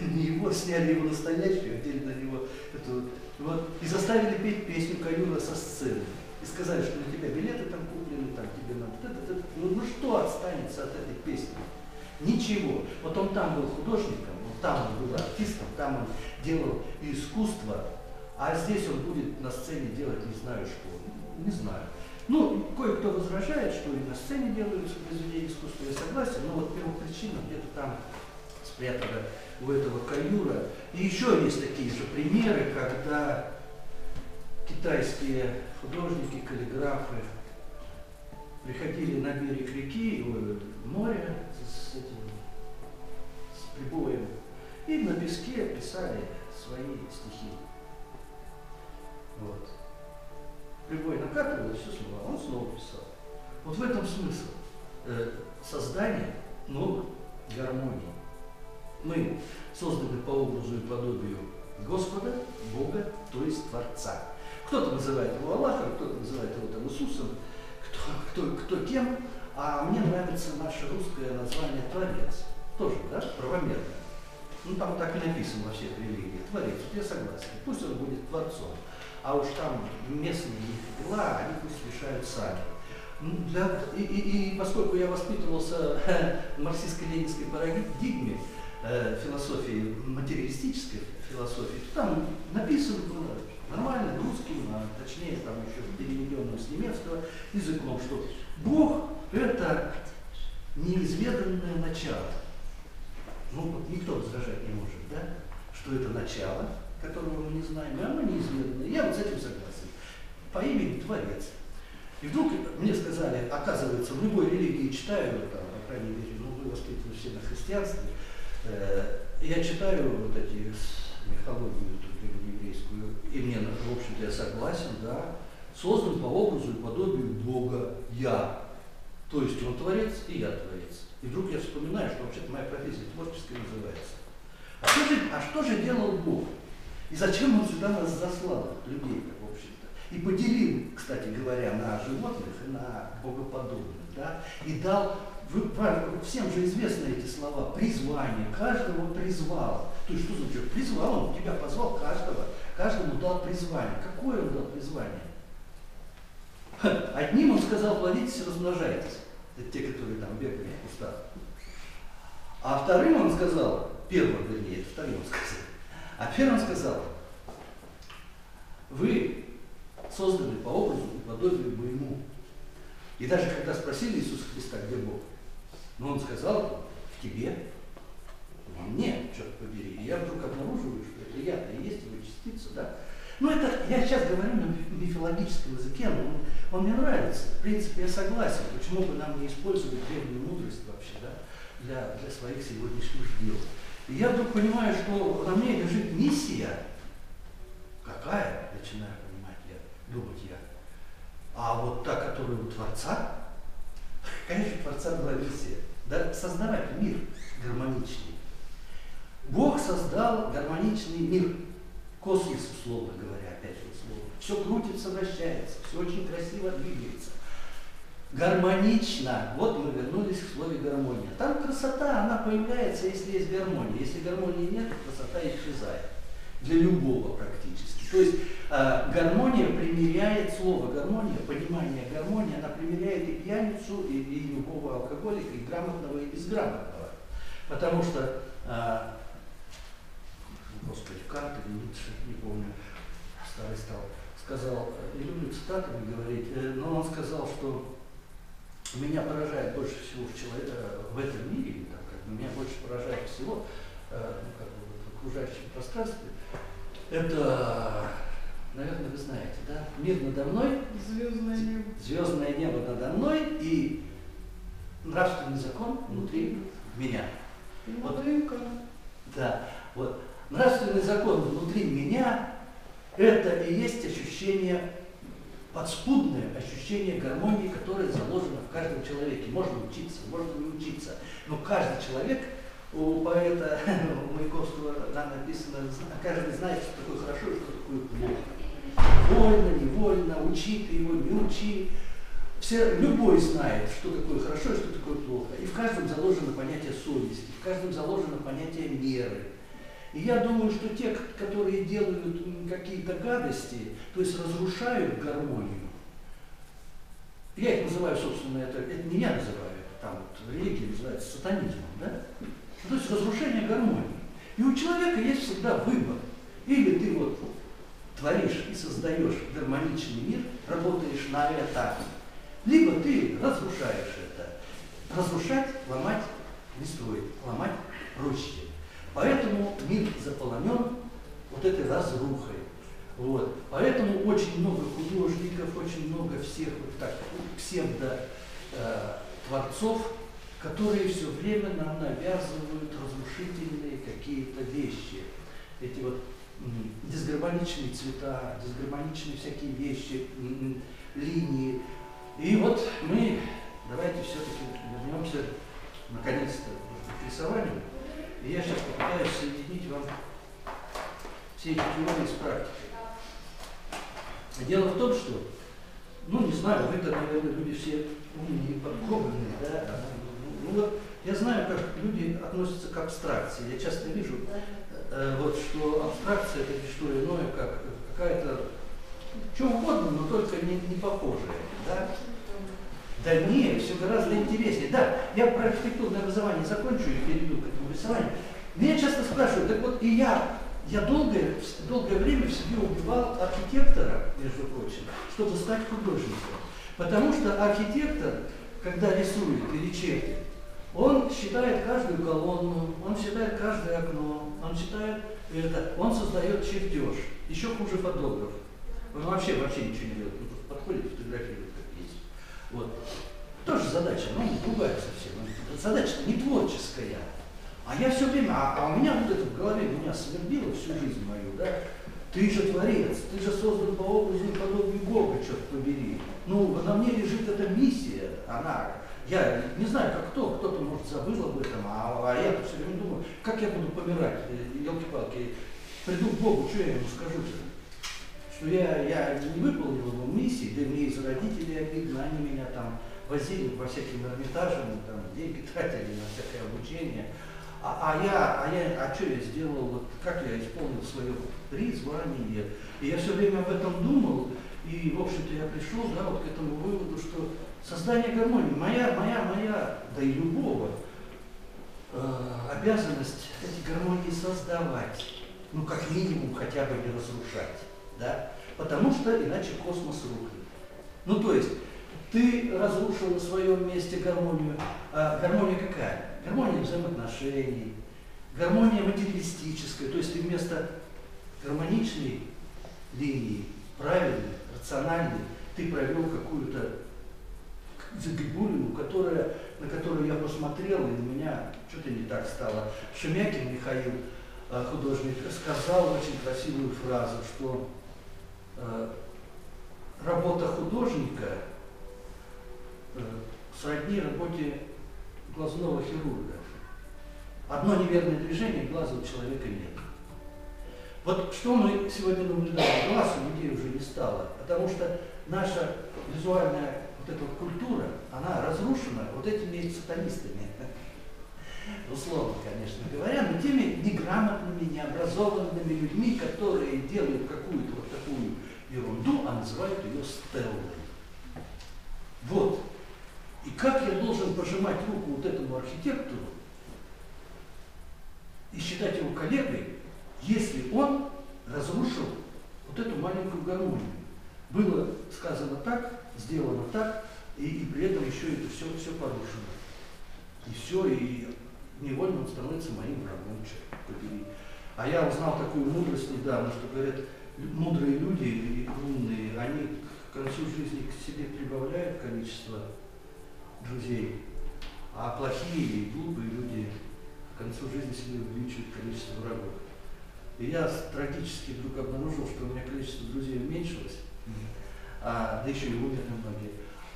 не его, сняли его настоящую, одели на него эту, вот, и заставили петь песню каюра со сцены. И сказали, что у тебя билеты там куплены, там тебе надо... Ну что останется от этой песни? Ничего. Вот он там был художником, вот там он был артистом, там он делал искусство, а здесь он будет на сцене делать не знаю что. Не знаю. Ну, кое-кто возражает, что и на сцене делаются произведения искусства, я согласен, но вот первопричина где-то там спрятана у этого каюра. И еще есть такие же примеры, когда китайские художники, каллиграфы приходили на берег реки, моря с этим, с прибоем, и на песке писали свои стихи. Вот. Прибой накатывал, и все снова, он снова писал. Вот в этом смысл создания новой гармонии. Мы созданы по образу и подобию Господа, Бога, то есть Творца. Кто-то называет его Аллахом, кто-то называет его там Иисусом, кто кем, а мне нравится наше русское название Творец. Тоже, да, правомерно. Ну там так и написано во всех религиях. Творец, я согласен, пусть он будет Творцом. А уж там местные дела, они пусть решают сами. И поскольку я воспитывался в марксистско-ленинской парадигме, философии, материалистической философии, то там написано было нормально, русским, а точнее там еще переведенным с немецкого языком, что Бог – это неизведанное начало. Ну вот никто возражать не может, да, что это начало, которого мы не знаем, и оно неизведанное. Я вот с этим согласен. По имени Творец. И вдруг мне сказали, оказывается, в любой религии читаю, там, по крайней мере, ну, мы воспитаны все на христианстве, я читаю вот эти мифологию еврейскую, и мне, в общем-то, я согласен, да, создан по образу и подобию Бога Я. То есть он Творец, и я Творец. И вдруг я вспоминаю, что вообще-то моя профессия творческая называется. А что же делал Бог? И зачем он сюда нас заслал, людей, в общем-то? И поделил, кстати говоря, на животных и на богоподобных, да? И дал, всем же известны эти слова, призвание, каждого призвал. То есть что значит призвал, он тебя позвал каждого, каждому дал призвание. Какое он дал призвание? Одним он сказал, плодитесь и размножайтесь. Это те, которые там бегали в кустах. А вторым он сказал, первым, вернее, это вторым он сказал, а первым сказал, вы созданы по образу и подобию моему. И даже когда спросили Иисуса Христа, где Бог, но он сказал, в тебе, во мне, черт побери. И я вдруг обнаруживаю, что это я-то и есть его частица, да. Но это я сейчас говорю на мифологическом языке, но он мне нравится. В принципе, я согласен, почему бы нам не использовать древнюю мудрость вообще, да, для своих сегодняшних дел. И я вдруг понимаю, что на мне лежит миссия. Какая? Начинаю понимать я, думать я. А вот та, которая у Творца, конечно, Творца была миссия, да, создавать мир гармоничный. Бог создал гармоничный мир, космос, условно говоря, опять же условно. Все крутится, вращается, все очень красиво двигается. Гармонично. Вот мы вернулись к слову гармония. Там красота, она появляется, если есть гармония. Если гармонии нет, красота исчезает. Для любого практически. То есть гармония примеряет слово гармония, понимание гармонии, она примеряет и пьяницу, и любого алкоголика, и грамотного, и безграмотного. Потому что, господи, Кантер, Ницше, не помню, старый стал, сказал, не люблю цитатами говорить, но он сказал, что меня поражает больше всего в этом мире, так, как меня больше поражает всего в окружающем пространстве, это, наверное, вы знаете, да? Мир надо мной, звездное небо надо мной и нравственный закон внутри меня. Вот, да, вот. Нравственный закон внутри меня – это и есть ощущение, подспудное ощущение гармонии, которое заложено в каждом человеке. Можно учиться, можно не учиться, но каждый человек. У поэта Маяковского там написано, каждый знает, что такое хорошо и что такое плохо. Вольно, невольно, учи ты его, не учи. Все, любой знает, что такое хорошо и что такое плохо. И в каждом заложено понятие совести, в каждом заложено понятие меры. И я думаю, что те, которые делают какие-то гадости, то есть разрушают гармонию, я их называю, собственно, это не я называю, там вот религия называется сатанизмом, да? То есть разрушение гармонии. И у человека есть всегда выбор. Или ты вот творишь и создаешь гармоничный мир, работаешь на это, либо ты разрушаешь это. Разрушать, ломать не стоит, ломать проще. Поэтому мир заполонен вот этой разрухой. Вот. Поэтому очень много художников, очень много всех вот так псевдотворцов, которые все время нам навязывают разрушительные какие-то вещи. Эти вот дисгармоничные цвета, дисгармоничные всякие вещи, линии. И вот мы, давайте все-таки вернемся наконец-то к рисованию. И я сейчас попытаюсь соединить вам все эти теории с практикой. Дело в том, что, ну не знаю, вы-то, наверное, люди все умные и подкованные, да? Ну, вот, я знаю, как люди относятся к абстракции. Я часто вижу, вот, что абстракция – это не что иное, как какая-то, что угодно, но только не похожая. Да? Да нет, все гораздо интереснее. Да, я про архитектурное образование закончу и перейду к этому рисованию. Меня часто спрашивают, так вот и я долгое время в себе убивал архитектора, между прочим, чтобы стать художником. Потому что архитектор, когда рисует или чертит, он считает каждую колонну, он считает каждое окно, он считает это, он создает чертеж. Еще хуже фотограф. Он вообще ничего не делает, он подходит, фотографирует, как есть. Вот. Тоже задача, но он другая совсем. Задача-то не творческая. А я все время, а у меня вот это в голове меня свербило всю жизнь мою, да? Ты же творец, ты же создан по образу и подобию Бога, черт побери. Ну, на мне лежит эта миссия, она. Я не знаю, как кто, кто-то, может, забыл об этом, а я-то все время думаю, как я буду помирать, елки-палки, приду к Богу, что я ему скажу-то? Что я не выполнил его миссии, да мне из родителей обидно, они меня там возили по всяким Эрмитажам, там, деньги тратили на всякое обучение. А что я сделал, вот, как я исполнил свое призвание? И я все время об этом думал, и, в общем-то, я пришел, да, вот к этому выводу, что создание гармонии, моя, да и любого, обязанность эти гармонии создавать, ну, как минимум, хотя бы не разрушать, да, потому что иначе космос рухнет. Ну, то есть, ты разрушил на своем месте гармонию, а гармония какая? Гармония взаимоотношений, гармония материалистическая, то есть ты вместо гармоничной линии, правильной, рациональной, ты провел какую-то загибулину, на которую я посмотрел, и у меня что-то не так стало. Шемякин Михаил, художник, сказал очень красивую фразу, что работа художника сродни работе глазного хирурга. Одно неверное движение, глаза у человека нет. Вот что мы сегодня наблюдаем, глаз у людей уже не стало, потому что наша визуальная вот эта культура, она разрушена вот этими сатанистами, условно, конечно говоря, но теми неграмотными, необразованными людьми, которые делают какую-то вот такую ерунду, а называют ее стеллой. Вот. И как я должен пожимать руку вот этому архитектору и считать его коллегой, если он разрушил вот эту маленькую гармонию? Было сказано так, сделано так, и при этом еще это все порушено. И все, и невольно он становится моим врагом. А я узнал такую мудрость недавно, что говорят, мудрые люди и умные, они к концу жизни к себе прибавляют количество друзей, а плохие и глупые люди к концу жизни себе увеличивают количество врагов. И я трагически вдруг обнаружил, что у меня количество друзей уменьшилось, да еще и умерли многие,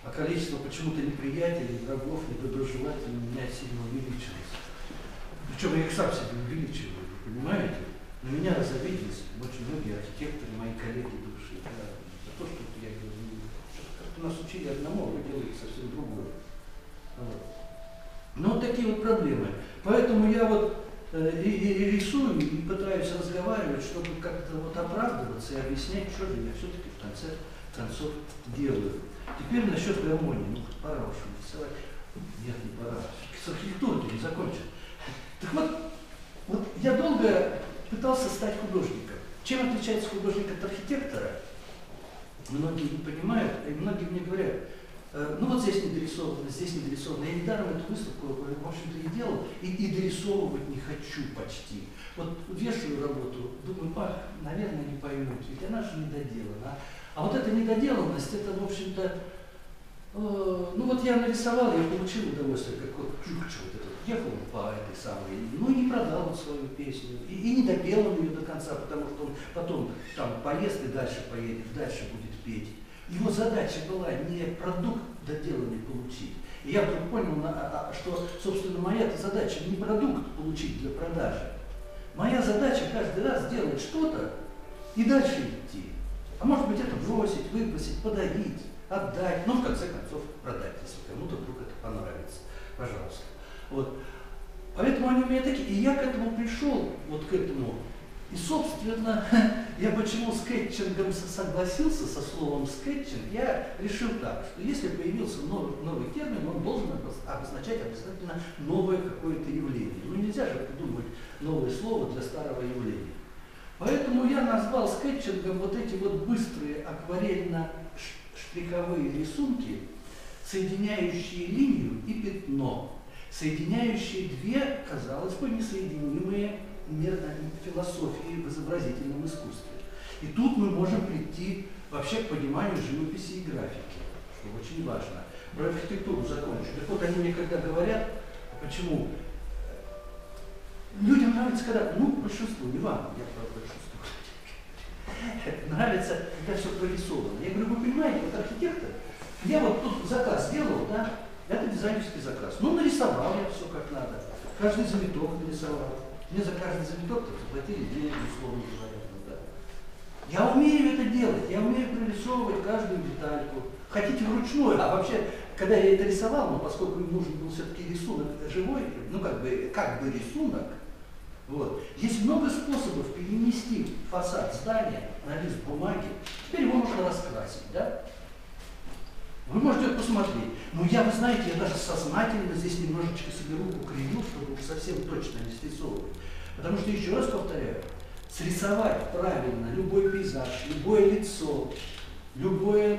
а количество почему-то неприятелей, врагов, недоброжелателей у меня сильно увеличилось. Причем я их сам себе увеличиваю, вы понимаете? На меня разобиделись очень многие архитекторы, мои коллеги бывшие, да, за то, что я говорю, как-то нас учили одному, а вы делаете совсем другое. Вот. Но вот такие вот проблемы. Поэтому я вот и рисую, и пытаюсь разговаривать, чтобы как-то вот оправдываться и объяснять, что же я все-таки в конце концов делаю. Теперь насчет гармонии. Ну, пора уж рисовать. Нет, не пора. С архитектурой не закончил. Так вот я долго пытался стать художником. Чем отличается художник от архитектора? Многие не понимают, и многие мне говорят, ну вот здесь не дорисовано. Я недаром эту выставку, в общем-то, и делал, и дорисовывать не хочу почти. Вот вешаю работу, думаю, наверное, не поймут, ведь она же недоделана. А вот эта недоделанность, это, в общем-то, ну вот я нарисовал, я получил удовольствие, как вот Чукча вот этот, ехал по этой самой, ну и не продал вот свою песню, и не допел он ее до конца, потому что он потом там поест и дальше поедет, дальше будет петь. Его задача была не продукт доделанный получить. И я вдруг понял, что, собственно, моя задача не продукт получить для продажи. Моя задача каждый раз делать что-то и дальше идти. А может быть, это бросить, выбросить, подарить, отдать, но в конце концов продать, если кому-то вдруг это понравится. Пожалуйста. Вот. Поэтому они у меня такие. И я к этому пришел, вот к этому. И, собственно, я почему скетчингом согласился со словом скетчинг, я решил так, что если появился новый термин, он должен обозначать обязательно новое какое-то явление. Ну нельзя же придумать новое слово для старого явления. Поэтому я назвал скетчингом вот эти вот быстрые акварельно-штриховые рисунки, соединяющие линию и пятно, соединяющие две, казалось бы, несоединимые философии в изобразительном искусстве. И тут мы можем прийти вообще к пониманию живописи и графики, что очень важно. Про архитектуру закончу. Так вот, они мне когда говорят, почему людям нравится, когда, ну, большинству, не вам, я про большинство, нравится, когда все прорисовано. Я говорю, вы понимаете, вот архитектор, я вот тут заказ сделал, да, это дизайнерский заказ. Ну, нарисовал я все как надо, каждый завиток нарисовал. Мне за каждый завиток заплатили деньги, условно говоря. Да. Я умею это делать, я умею прорисовывать каждую детальку. Хотите вручную, а вообще, когда я это рисовал, но поскольку им нужен был все-таки рисунок живой, ну как бы рисунок, вот. Есть много способов перенести фасад здания на лист бумаги. Теперь его можно раскрасить, да? Вы можете посмотреть. Но я, вы знаете, я даже сознательно здесь немножечко себе руку кривил, чтобы уж совсем точно не срисовывать. Потому что, еще раз повторяю, срисовать правильно любой пейзаж, любое лицо, любой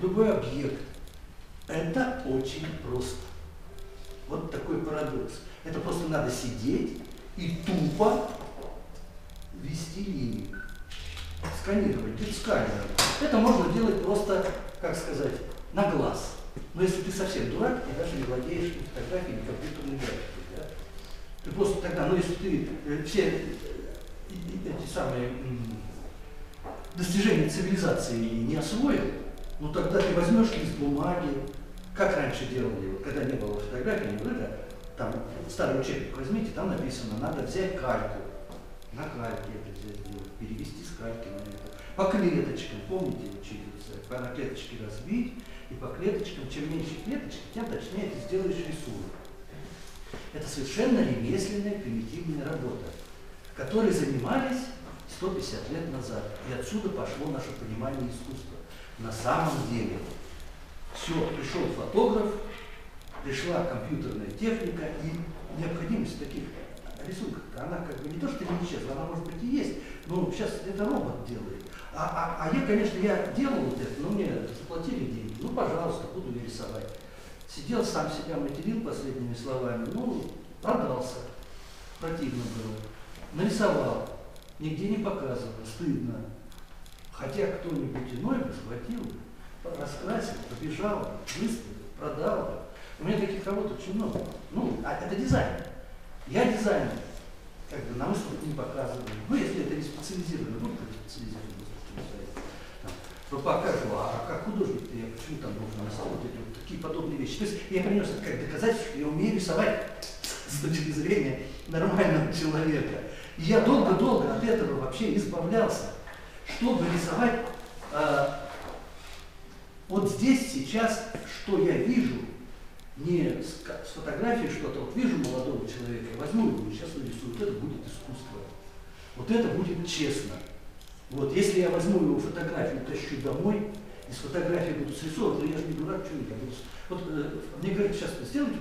объект, это очень просто. Вот такой парадокс. Это просто надо сидеть и тупо вести линию. Сканировать, сканировать. Это можно делать просто, как сказать, на глаз. Но если ты совсем дурак, ты даже не владеешь фотографией, ни компьютерной графикой, да? Ты просто тогда, ну если ты все эти самые достижения цивилизации не освоил, ну тогда ты возьмешь лист бумаги, Как раньше делали, вот, когда не было фотографий, не было, там старый учебник возьмите, там написано, надо взять кальку, на кальке это сделать, перевести с кальки на это. По клеточкам, помните, учили, на клеточки разбить, и по клеточкам, чем меньше клеточки, тем точнее ты сделаешь рисунок. Это совершенно ремесленная, примитивная работа, которой занимались 150 лет назад. И отсюда пошло наше понимание искусства. На самом деле, все, пришел фотограф, пришла компьютерная техника, и необходимость таких рисунков, она как бы не то, что не исчезла, она может быть и есть, но сейчас это робот делает. Я, конечно, делал вот это, но мне заплатили деньги, ну, пожалуйста, буду рисовать. Сидел, сам себя материл последними словами, ну, продался, противно было. Нарисовал, нигде не показывал, стыдно. Хотя кто-нибудь иной бы схватил, раскрасил, побежал, выставил, продал. У меня таких работ очень много. Ну, это дизайн. Я дизайнер. Как бы на выставку не показываю. Ну, если это не специализированная выставка, не специализированная выставка, то покажу, а как художник-то я почему там должен рисовать? Вот такие подобные вещи. То есть я принес это как доказательство, что я умею рисовать с точки зрения нормального человека. И я долго-долго от этого вообще избавлялся, чтобы рисовать вот здесь сейчас, что я вижу, не с фотографией что-то, вот вижу молодого человека, возьму его, сейчас нарисую, вот это будет искусство, вот это будет честно. Вот, если я возьму его фотографию, тащу домой, и с фотографией буду срисовывать, но я же не дурак, что я буду... Вот мне говорят, сейчас сделайте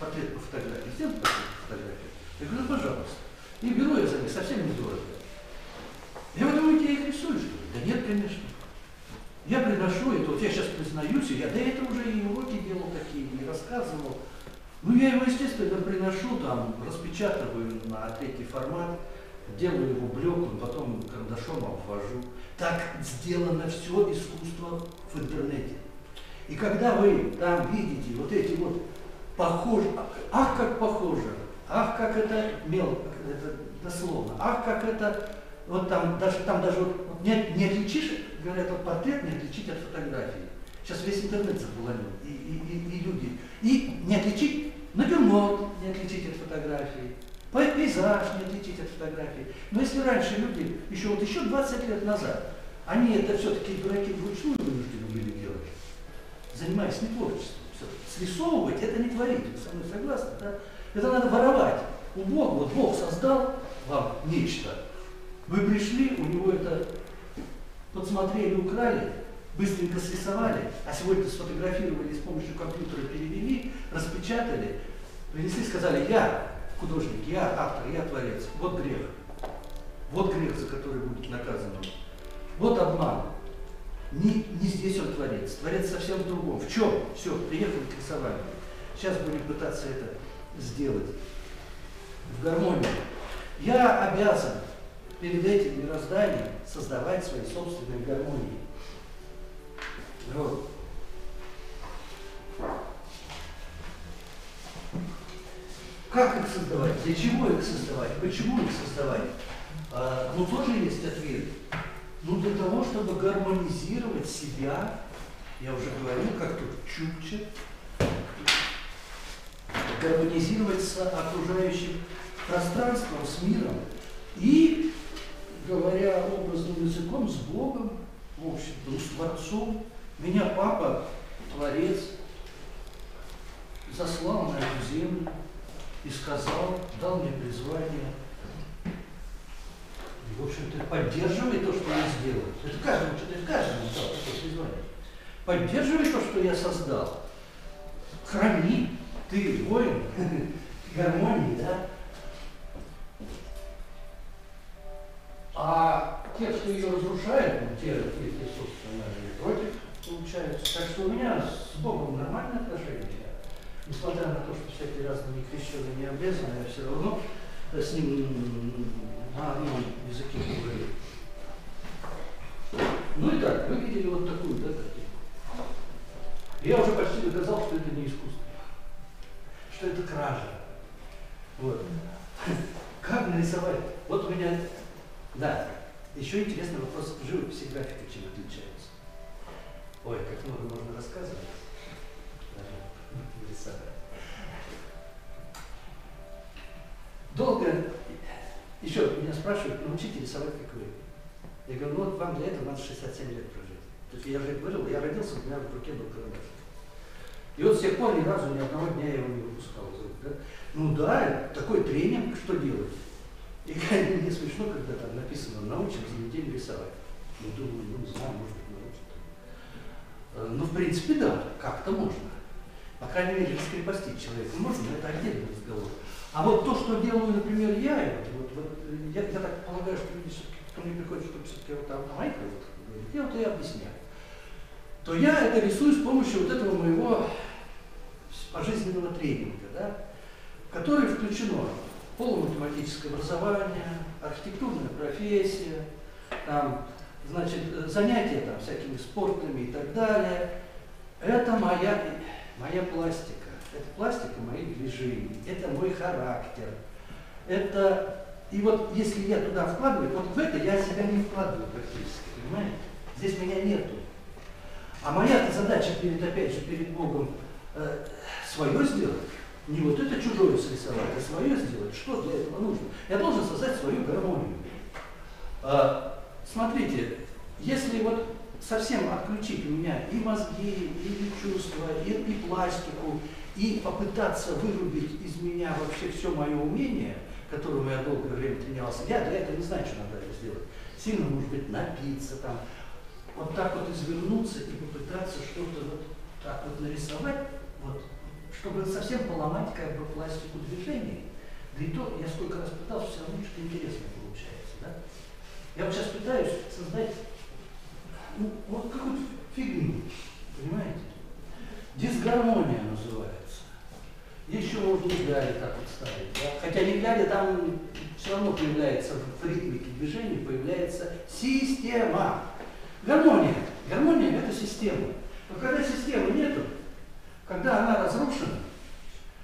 портрет по фотографии, сделайте портрет по фотографии. Я говорю, пожалуйста. И беру я за них, совсем недорого. Я думаю, я их рисую, что ли? Да нет, конечно. Я приношу это, вот я сейчас признаюсь, я до этого уже и уроки делал такие, и рассказывал. Ну, я его, естественно, приношу, там, распечатываю на третий формат, делаю его блеклым, потом карандашом обвожу. Так сделано все искусство в интернете. И когда вы там видите вот эти вот похожие, ах, как похоже, ах, как это мелко, это дословно, ах, как это, вот там даже вот, не отличишь, говорят, вот портрет не отличить от фотографии. Сейчас весь интернет заполонил, и люди. И не отличить натюрморт, не отличить от фотографии. Пейзаж не отличить от фотографии. Но если раньше люди, еще 20 лет назад, они это все-таки дураки вручную вынуждены были делать, занимаясь не творчеством. Срисовывать — это не творить, вы со мной согласны, да? Это надо воровать. У Бога, вот Бог создал вам нечто. Вы пришли, у него это подсмотрели, украли, быстренько срисовали, а сегодня сфотографировали, с помощью компьютера перевели, распечатали, принесли, сказали, я художник, я автор, я творец. Вот грех, за который будет наказан. Вот обман. Не здесь он творец. Творец совсем в другом. В чем? Все, приехали к рисованию. Сейчас будем пытаться это сделать в гармонии. Я обязан перед этим мирозданием создавать свои собственные гармонии. Вот. Как их создавать? Для чего их создавать? Почему их создавать? Ну, тоже есть ответ. Ну, для того, чтобы гармонизировать себя, я уже говорил, как тут чукче, гармонизировать с окружающим пространством, с миром и, говоря образным языком, с Богом, в общем-то, с Творцом. Меня папа, Творец, заслал на эту землю и сказал, дал мне призвание. И, в общем-то, поддерживай то, что я сделал. Это каждому, дал такое призвание. Поддерживай то, что я создал. Храни, ты воин, гармонии, да? А те, кто ее разрушает, те, собственно, и против, получается. Так что у меня с Богом нормальные отношения. Несмотря на то, что всякие разные крещеные, не обрезаны, я все равно с ним на одном языке говорю. Ну и так, вы видели вот такую, да, картинку. Я уже почти доказал, что это не искусство, что это кража. Вот. Как нарисовать? Вот у меня... Да, еще интересный вопрос, живопись и графика чем отличаются. Ой, как много можно рассказывать. собрать. Долго еще меня спрашивают, научите рисовать, как вы. Я говорю, ну вот вам для этого надо 67 лет прожить. То есть я же говорил, я родился, у меня в руке был карандаш. И вот с тех пор ни разу, ни одного дня я его не выпускал. Да? Ну да, такой тренинг, что делать? И мне смешно, когда там написано, научим за неделю рисовать. Ну думаю, ну не знаю, может быть, научат. Ну в принципе да, как-то можно. По крайней мере, раскрепостить человека можно, но это отдельный разговор. А вот то, что делаю, например, я, я так полагаю, что люди все-таки ко мне приходят, чтобы все-таки вот там Майкл говорит, я вот и объясняю. То я это рисую с помощью вот этого моего пожизненного тренинга, да, в который включено полуматематическое образование, архитектурная профессия, там, значит, занятия там, всякими спортами и так далее. Это моя пластика. Это пластика моих движений, это мой характер. Это... И вот если я туда вкладываю, вот в это я себя не вкладываю практически, понимаете? Здесь меня нету. А моя задача перед, опять же, перед Богом свое сделать, не вот это чужое срисовать, а свое сделать. Что для этого нужно? Я должен создать свою гармонию. Смотрите, если вот совсем отключить у меня и мозги, и чувства, и пластику, и попытаться вырубить из меня вообще все мое умение, которому я долгое время тренировался, я для этого не знаю, что надо сделать. Сильно, может быть, напиться там. Вот так вот извернуться и попытаться что-то вот так вот нарисовать, вот, чтобы совсем поломать как бы пластику движений. Да и то, я сколько раз пытался, все равно что-то интересное получается. Да? Я вот сейчас пытаюсь создать ну, вот какую-то фигню, понимаете? Дисгармония называется. Еще можно не глядя так вот ставить. Да? Хотя не глядя там все равно появляется в ритмике движения, появляется система. Гармония. Гармония – это система. Но когда системы нету, когда она разрушена,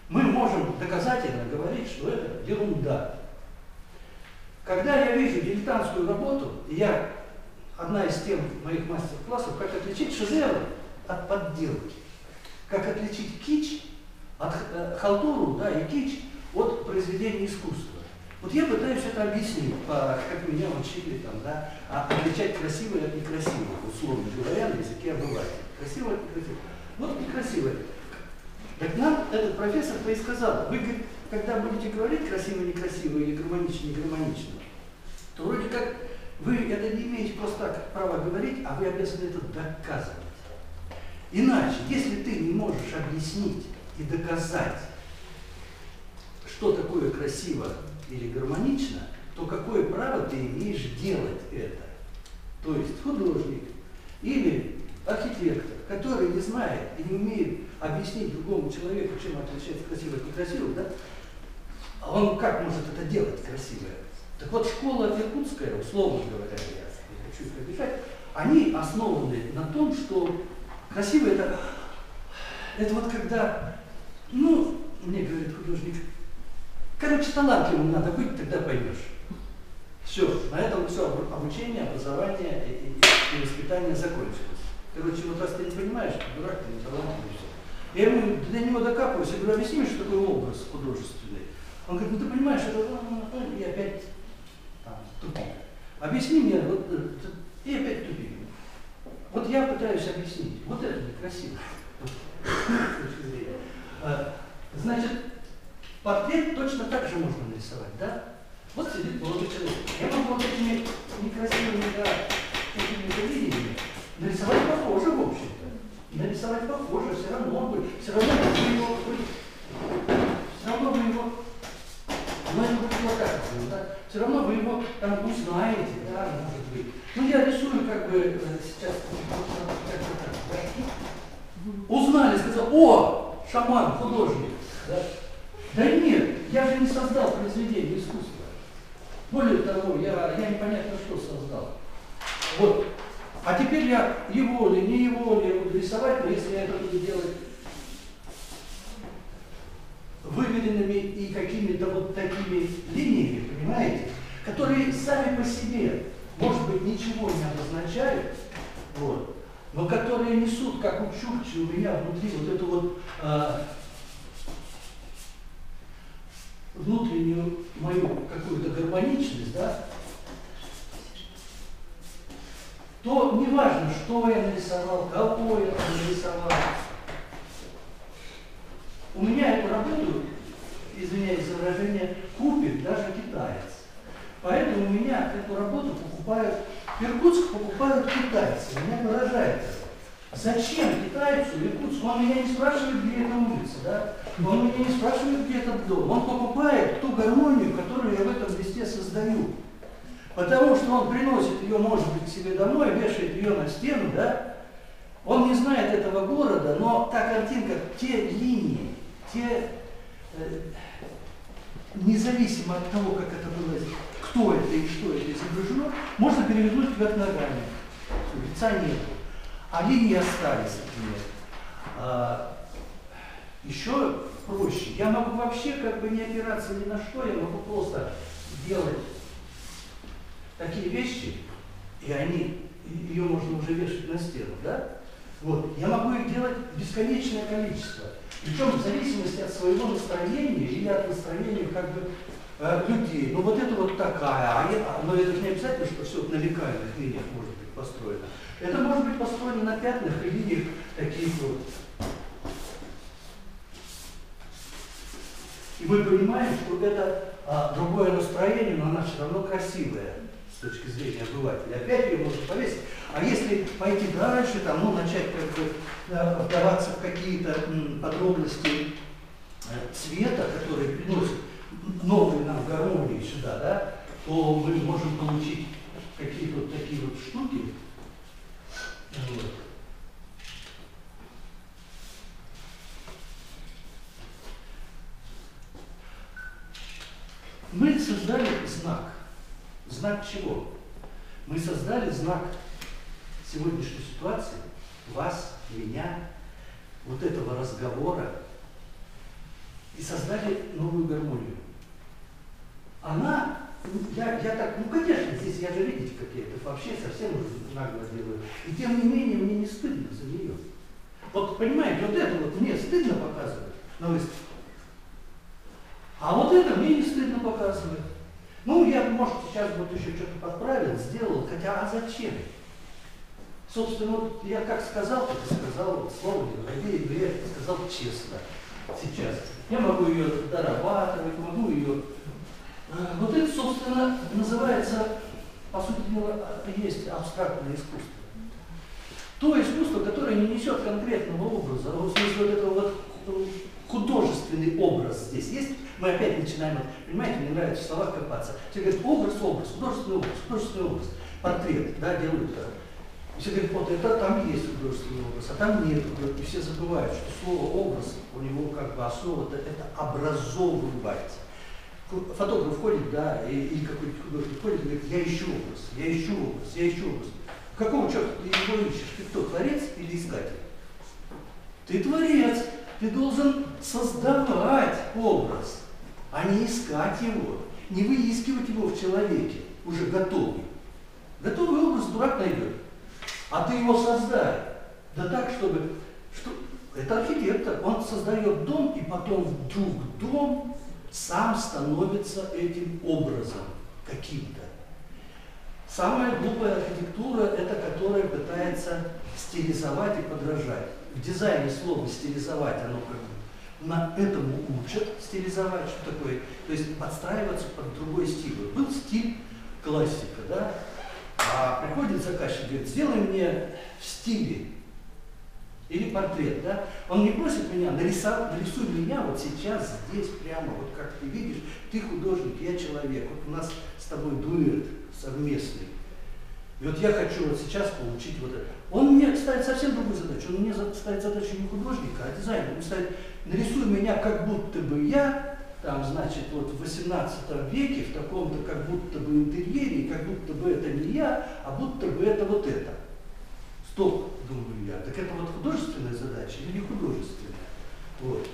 мы можем доказательно говорить, что это ерунда. Когда я вижу дилетантскую работу, я одна из тем моих мастер-классов, как отличить шедевр от подделки, как отличить кич от халтуру, да, и кич от произведения искусства. Вот я пытаюсь это объяснить, как меня учили там, да, отличать красивое от некрасивого, условно говоря, на языке обывателя. Красивое от некрасивого. Вот некрасивое. Так нам этот профессор -то и сказал, вы, когда будете говорить красиво-некрасиво или гармонично-негармонично, то вроде как вы это не имеете просто так права говорить, а вы обязаны это доказывать. Иначе, если ты не можешь объяснить и доказать, что такое красиво, или гармонично, то какое право ты имеешь делать это? То есть художник или архитектор, который не знает и не умеет объяснить другому человеку, чем отличается красиво от некрасивого, да? Он как может это делать красивое? Так вот школа иркутская, условно говоря, я хочу их обижать, они основаны на том, что красиво это вот когда, ну, мне говорит художник, короче, талантливым надо быть, тогда поймешь. Все, на этом все обучение, образование и воспитание закончилось. Короче, вот раз ты не понимаешь, ты дурак, ты не талантливый, все. Я ему для него докапываюсь, я говорю, объясни мне, что такое образ художественный. Он говорит, ну ты понимаешь, это и опять там, тупик. Объясни мне, вот, и опять тупик. Вот я пытаюсь объяснить, вот это некрасиво. Значит, портрет точно так же можно нарисовать, да? Вот сидит молодой человек. Я могу вот этими некрасивыми, да, этими линиями нарисовать похоже, в общем-то. Нарисовать похоже, все равно бы, все равно вы его там узнаете, да, может быть. Ну я рисую как бы сейчас, узнали, сказал, о, шаман, художник, да? Да нет, я же не создал произведение искусства. Более того, я непонятно что создал. Вот. А теперь я его ли, не его ли, я буду рисовать, но если я это буду делать выверенными и какими-то вот такими линиями, понимаете, которые сами по себе, может быть, ничего не обозначают, вот, но которые несут, как у Чукчи, у меня внутри вот эту вот внутреннюю мою какую-то гармоничность, да, то не важно, что я нарисовал, кого я нарисовал. У меня эту работу, извиняюсь за выражение, купит даже китаец. Поэтому у меня эту работу покупают, Иркутск покупают китайцы, у меня поражает. Зачем китайцу Иркутск? Он меня не спрашивает, где эта улица, да? Он меня не спрашивает, где этот дом. Он покупает ту гармонию, которую я в этом листе создаю. Потому что он приносит ее, может быть, к себе домой, вешает ее на стену, да? Он не знает этого города, но та картинка, те линии, те, независимо от того, как это было, кто это и что это изображено, можно перевернуть вверх ногами. Лица нет. А линии остались от меня. Еще проще. Я могу вообще как бы не опираться ни на что, я могу просто делать такие вещи, и они, ее можно уже вешать на стену, да? Вот. Я могу их делать бесконечное количество. Причем в зависимости от своего настроения или от настроения как бы людей. Ну вот это вот такая, но это же не обязательно, что все на лекальных линиях может быть построено. Это может быть построено на пятнах и линиях таких вот. И мы понимаем, что это другое настроение, но оно все равно красивое с точки зрения обывателя. Опять ее можно повесить. А если пойти дальше, там, ну, начать как бы вдаваться в какие-то подробности цвета, которые приносят новые нам гармонии сюда, да, то мы можем получить какие-то вот такие вот штуки. Вот. Мы создали знак. Знак чего? Мы создали знак сегодняшней ситуации, вас, меня, вот этого разговора, и создали новую гармонию. Она, я так, ну конечно, здесь я же, видите, как я это вообще совсем уже нагло делаю, и тем не менее мне не стыдно за нее. Вот понимаете, вот это вот мне стыдно показывать на выставке, а вот это мне не стыдно показывать. Ну, я, может, сейчас вот еще что-то подправил, сделал, хотя, а зачем? Собственно, вот я как сказал, так и сказал, вот, слово не владею, но я это сказал честно сейчас. Я могу ее дорабатывать, могу ее... Вот это, собственно, называется, по сути дела, есть абстрактное искусство. То искусство, которое не несет конкретного образа, в смысле вот этого вот художественный образ здесь есть. Мы опять начинаем, понимаете, мне нравится в словах копаться. Все говорят, образ, художественный образ, Портрет, да, делают так. Все говорят, вот это там есть художественный образ, а там нет. И все забывают, что слово образ, у него как бы основа-то это образовывать. Фотограф ходит, да, или какой-нибудь художник ходит и говорит, я ищу образ. Какого черта ты его ищешь? Ты кто, творец или искатель? Ты творец, ты должен создавать образ, а не искать его, не выискивать его в человеке, уже готовый. Готовый образ дурак найдет, а ты его создай. Да так, чтобы... Что... Это архитектор, он создает дом, и потом вдруг дом сам становится этим образом каким-то. Самая глупая архитектура – это которая пытается стилизовать и подражать. В дизайне слово «стилизовать» оно как бы на этому учат стилизовать, что такое, то есть подстраиваться под другой стиль. Был стиль классика, да, а приходит заказчик, говорит, сделай мне в стиле или портрет, да, он не просит меня, нарисуй меня вот сейчас, здесь, прямо, вот как ты видишь, ты художник, я человек, вот у нас с тобой дуэт совместный. И вот я хочу вот сейчас получить вот это. Он мне ставит совсем другую задачу. Он мне ставит задачу не художника, а дизайнера. Он ставит, нарисуй меня, как будто бы я, там, значит, вот в 18 веке, в таком-то как будто бы интерьере, и как будто бы это не я, а будто бы это вот это. Стоп, думаю я. Так это вот художественная задача или не художественная? Вот.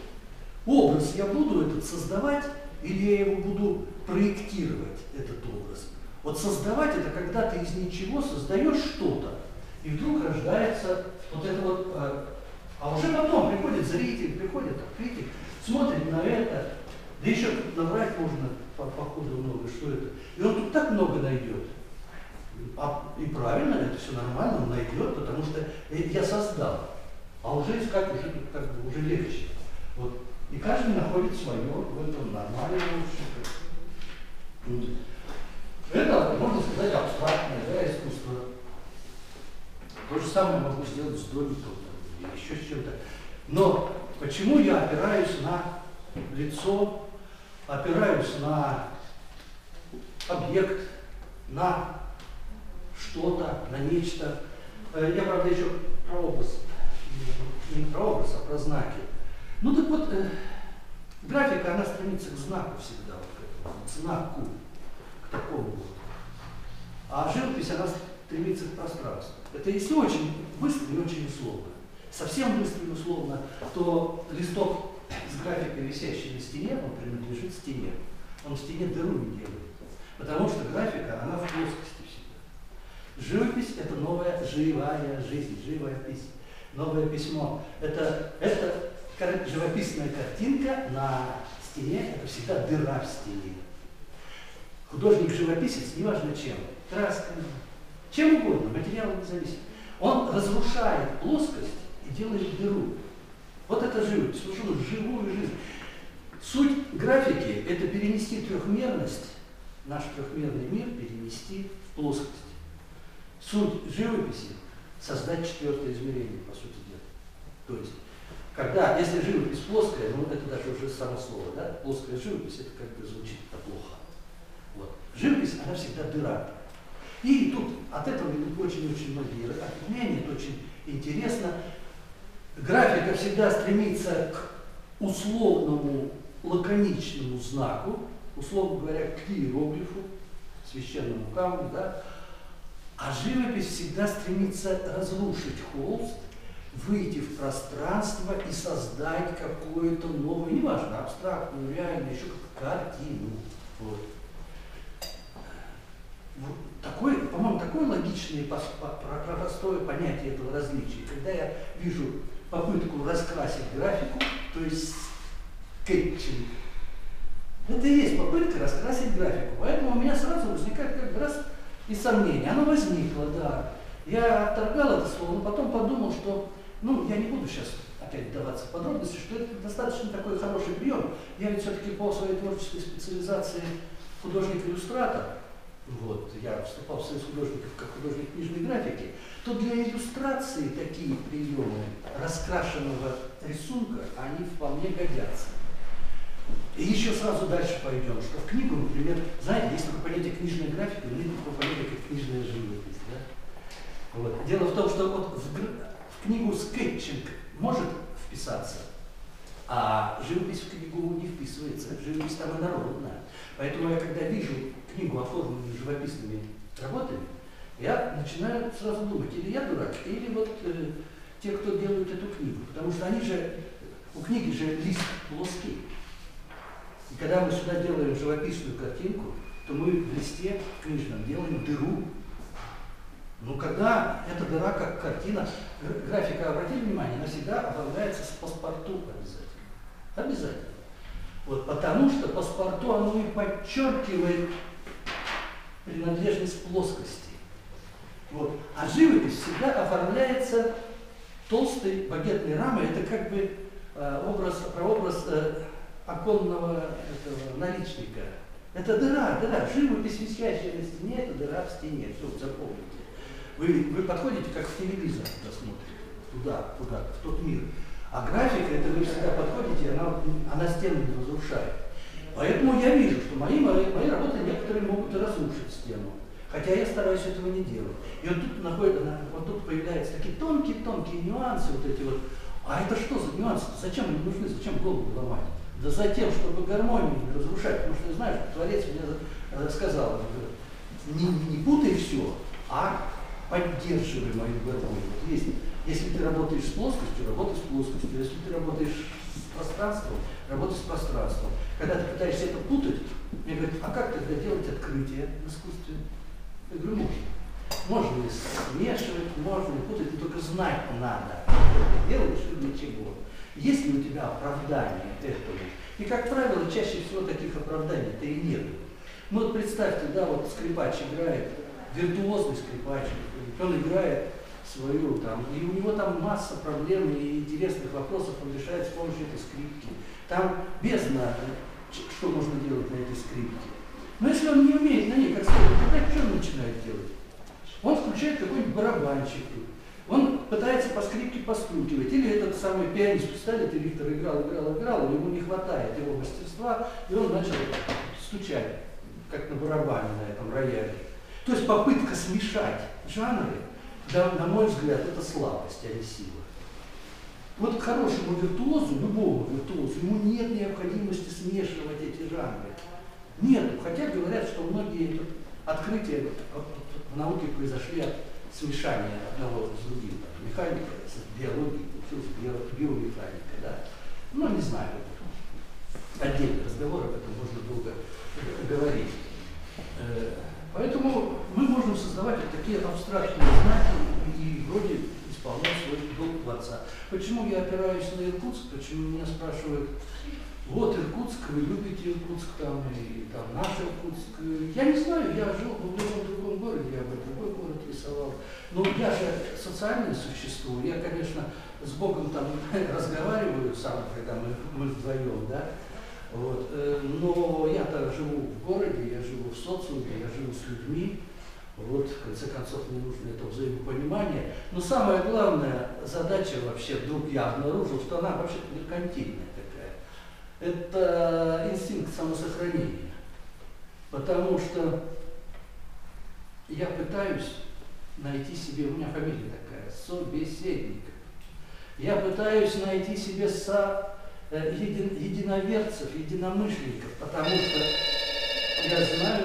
Образ я буду этот создавать или я его буду проектировать, этот образ? Вот создавать это, когда ты из ничего создаешь что-то, и вдруг рождается вот это вот... А уже потом приходит зритель, приходит критик, смотрит на это, Да еще тут набрать можно по ходу много, что это. И он тут так много найдет. И правильно, это все нормально, он найдет, потому что это я создал. А уже искать уже тут как бы уже легче. Вот. И каждый находит свое, в этом нормально. Это, можно сказать, абстрактное, да, искусство. То же самое могу сделать с домиком или еще с чем-то. Но почему я опираюсь на лицо, опираюсь на объект, на что-то, на нечто. Я, правда, еще про образ, не про образ, а про знаки. Ну так вот, графика, она стремится к знаку всегда, вот к знаку, к такому вот. А живопись, она стремится к пространству. Это если очень быстро и очень условно. Совсем быстро и условно, то листок с графикой, висящей на стене, он принадлежит стене. Он в стене дыру не делает. Потому что графика, она в плоскости всегда. Живопись – это новая живая жизнь, живая письма, новое письмо. Это живописная картинка на стене, это всегда дыра в стене. Художник-живописец, неважно чем, красками, чем угодно, материалом не зависит. Он разрушает плоскость и делает дыру. Вот это живопись, живую жизнь. Суть графики – это перенести трехмерность, наш трехмерный мир перенести в плоскость. Суть живописи – создать четвертое измерение, по сути дела. То есть, когда, если живопись плоская, ну это даже уже само слово, да, плоская живопись, это как бы звучит плохо. Вот. Живопись, она всегда дыра. И тут от этого идут очень-очень многие отклонения, это очень интересно. Графика всегда стремится к условному, лаконичному знаку, условно говоря, к иероглифу, священному камню, да. А живопись всегда стремится разрушить холст, выйти в пространство и создать какое-то новое, неважно, абстрактную, реальную, еще какую-то картину. Вот. Вот такой, по-моему, такое логичное простое понятие этого различия. Когда я вижу попытку раскрасить графику, то есть скетчинг, это и есть попытка раскрасить графику. Поэтому у меня сразу возникает как раз и сомнение. Оно возникло, да. Я отторгал это слово, но потом подумал, что ну, я не буду сейчас опять вдаваться в подробности, что это достаточно такой хороший прием. Я ведь все-таки по своей творческой специализации художник-иллюстратор. Вот, я вступал в союз художников как художник книжной графики. То для иллюстрации такие приемы раскрашенного рисунка, они вполне годятся. И еще сразу дальше пойдем, что в книгу, например, знаете, есть такое понятие книжной графики, но нет такого понятия, как книжная живопись. Да? Вот. Дело в том, что вот в книгу скетчинг может вписаться, а живопись в книгу не вписывается, живопись там инородная. Поэтому я, когда вижу книгу, оформленную живописными работами, я начинаю сразу думать, или я дурак, или вот те, кто делают эту книгу. Потому что они же, у книги же лист плоский. И когда мы сюда делаем живописную картинку, то мы в листе книжном делаем дыру. Ну, когда эта дыра как картина, графика, обратите внимание, она всегда обладается с паспорту обязательно. Обязательно. Вот, потому что паспорту оно и подчеркивает принадлежность плоскости. Вот. А живопись всегда оформляется толстой багетной рамой. Это как бы прообраз оконного этого наличника. Это дыра, дыра. Живопись, висящая на стене, это дыра в стене. Все, запомните. Вы подходите, как в телевизор, когда смотрите, туда, куда-то, в тот мир. А графика, это вы всегда подходите, она стену не разрушает. Поэтому я вижу, что мои работы некоторые могут и разрушить стену. Хотя я стараюсь этого не делать. И вот тут, вот тут появляются такие тонкие-тонкие нюансы, вот эти вот. А это что за нюансы? Зачем мне нужны? Зачем голову ломать? Да за тем, чтобы гармонию не разрушать. Потому что я знаю, что творец мне сказал, не путай все, а поддерживай мою гармонию. Вот есть. Если ты работаешь с плоскостью, работай с плоскостью. Если ты работаешь с пространством, работай с пространством. Когда ты пытаешься это путать, мне говорят, а как тогда делать открытие в искусстве? Я говорю, можно. Можно и смешивать, можно и путать, но только знать надо. что ты делаешь и для чего. Есть ли у тебя оправдание этому? И, как правило, чаще всего таких оправданий-то и нет. Ну вот представьте, да, вот скрипач играет, виртуозный скрипач, он играет свою там, и у него там масса проблем и интересных вопросов он решает с помощью этой скрипки. Там бездна, что можно делать на этой скрипке. Но если он не умеет на ней как следует играть, что он начинает делать? Он включает какой-нибудь барабанчик, он пытается по скрипке постукивать, или этот самый пианист представит, и Виктор играл, и ему не хватает его мастерства, и он начал стучать, как на барабане на этом рояле. То есть попытка смешать жанры, да, на мой взгляд, это слабость, а не сила. Вот хорошему виртуозу, любому виртуозу, ему нет необходимости смешивать эти жанры. Нет, хотя говорят, что многие открытия в науке произошли от смешания одного с другим. Механика с биологией, с биомеханикой, да. Ну, не знаю, отдельный разговор об этом можно долго говорить. Поэтому мы можем создавать вот такие абстрактные знаки и вроде исполнять свой долг творца. Почему я опираюсь на Иркутск? Почему меня спрашивают, вот Иркутск, вы любите Иркутск, там, и там наш Иркутск. Я не знаю, я жил в другом городе, я бы другой город рисовал. Но я же социальное существо, я, конечно, с Богом там разговариваю сам, когда мы вдвоем, да. Вот. Но я-то живу в городе, я живу в социуме, я живу с людьми. Вот, в конце концов, мне нужно это взаимопонимание. Но самая главная задача вообще, вдруг я обнаружил, что она вообще-то меркантильная такая. Это инстинкт самосохранения. Потому что я пытаюсь найти себе, у меня фамилия такая, собеседника. Я пытаюсь найти себе единоверцев, единомышленников, потому что я знаю,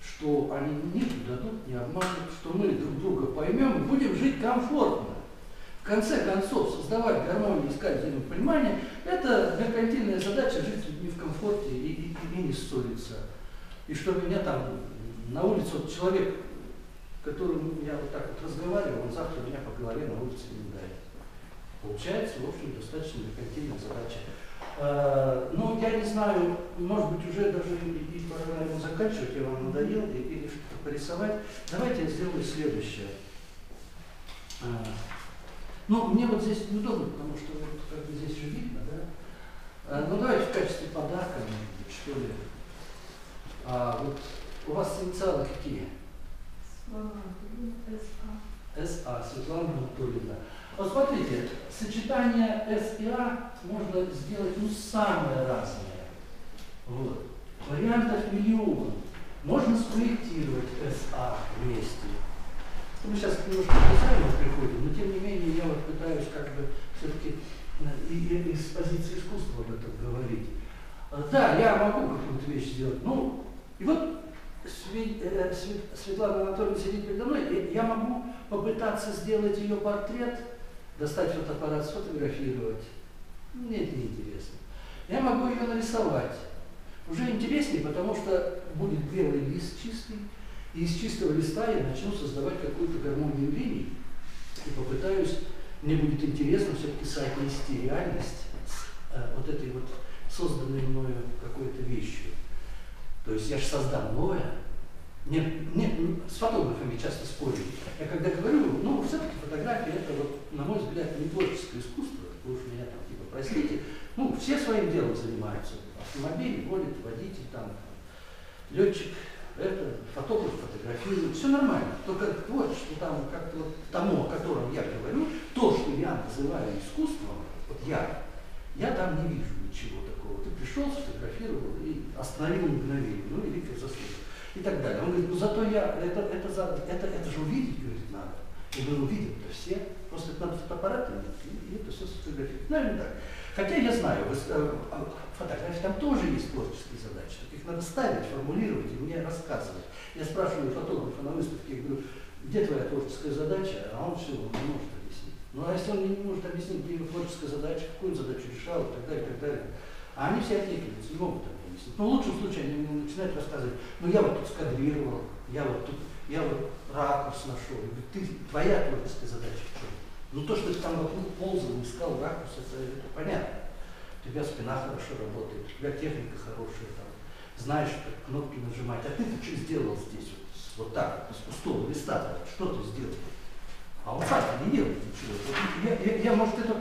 что они не дадут, не обманут, что мы друг друга поймем и будем жить комфортно. В конце концов, создавать гармонию, искать взаимопонимание – это меркантильная задача жить с людьми в комфорте и не ссориться. И что меня там на улице вот человек, которым я вот так вот разговаривал, он завтра меня по голове на улице не дает. Получается, в общем, достаточно меркантильная задача. Ну, я не знаю, может быть, уже даже и пора, наверное, заканчивать, я вам надоел, или что-то порисовать. Давайте я сделаю следующее. Ну, мне вот здесь неудобно, потому что вот как бы здесь же видно, да? Ну, давайте в качестве подарка, что ли. Вот у вас инициалы какие? С.А. Светлана Анатольевна. Вот смотрите, сочетание С и А можно сделать, ну, самое разное. Вот. Вариантов миллион. Можно спроектировать С.А. вместе. Мы сейчас немножко к приходим, но тем не менее я вот пытаюсь как бы все-таки из позиции искусства об этом говорить. Да, я могу какую-то вещь сделать. Ну, и вот Светлана Анатольевна сидит передо мной, я могу попытаться сделать ее портрет, достать фотоаппарат, сфотографировать. Мне это неинтересно. Я могу ее нарисовать. Уже интереснее, потому что будет белый лист чистый, и из чистого листа я начну создавать какую-то гармонию линий и попытаюсь, мне будет интересно все-таки соотнести реальность с вот этой вот созданной мною какой-то вещью. То есть я же создам новое. С фотографами часто спорю. Я когда говорю, ну, все-таки фотография это, вот, на мой взгляд, не творческое искусство, вы уж меня там типа простите, ну, все своим делом занимаются. Автомобиль водит, водитель, там, летчик, это, фотограф фотографирует, все нормально. Только творчество там, как-то вот тому, о котором я говорю, то, что я называю искусством, вот я там не вижу ничего такого. Ты пришел, сфотографировал и остановил мгновение, ну, великая заслуга. И так далее. Он говорит, ну зато я, это же увидеть, говорит, надо. И мы увидим-то все. Просто надо фотоаппарат и это все сфотографировать. Наверное, так. Хотя я знаю, фотографии там тоже есть творческие задачи. Так их надо ставить, формулировать и мне рассказывать. Я спрашиваю фотографа на выставке, говорю, где твоя творческая задача? А он все, он не может. Ну а если он не может объяснить, где его творческая задача, какую задачу решал, и так далее, и так далее. А они все откликаются, не могут это объяснить. Ну, в лучшем случае они начинают рассказывать, ну я вот тут скадрировал, я вот тут я вот ракурс нашел. Я говорю, ты, твоя творческая задача в чем? Ну то, что ты там вокруг ползал, искал ракурс, это понятно. У тебя спина хорошо работает, у тебя техника хорошая, там, знаешь, как кнопки нажимать. А ты что сделал здесь, вот так, из пустого листа, что ты сделал? А он так не делает ничего. Я может, эту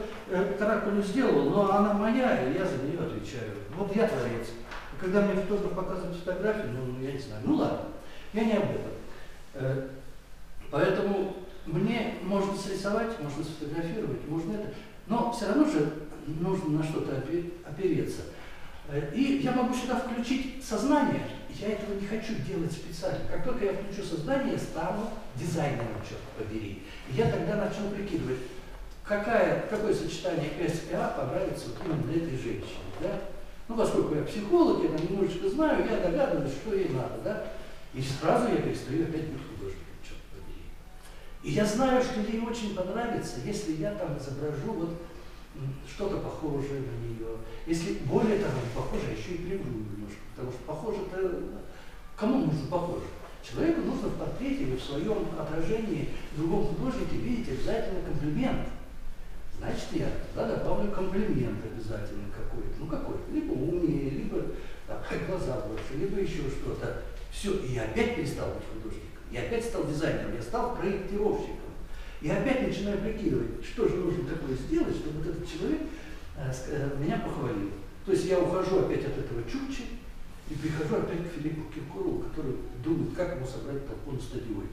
каракулю сделал, но она моя, и я за нее отвечаю. Вот я творец. И когда мне фотограф показывает фотографию, ну, я не знаю, ну ладно, я не об этом. Поэтому мне можно срисовать, можно сфотографировать, можно это, но все равно же нужно на что-то опереться. И я могу сюда включить сознание, я этого не хочу делать специально. Как только я включу сознание, я стану дизайнером, черт побери. И я тогда начну прикидывать, какое сочетание S и A понравится вот именно этой женщине. Да? Ну, поскольку я психолог, я немножечко знаю, я догадываюсь, что ей надо. Да? И сразу я перестаю опять быть художником, черт побери. И я знаю, что ей очень понравится, если я там изображу вот что-то похожее на нее. Если более того, похоже, еще и кривую немножко. Потому что похоже-то... Кому нужно похоже? Человеку нужно в портрете или в своем отражении в другом художнике видеть обязательно комплимент. Значит, я туда добавлю комплимент обязательно какой-то. Ну какой-то. Либо умнее, либо там, глаза больше, либо еще что-то. Все. И я опять перестал быть художником. Я опять стал дизайнером. Я стал проектировщиком. И опять начинаю прикидывать, что же нужно такое сделать, чтобы вот этот человек меня похвалил. То есть я ухожу опять от этого Чукчи и прихожу опять к Филиппу Киркорову, который думает, как ему собрать толпу на стадионе.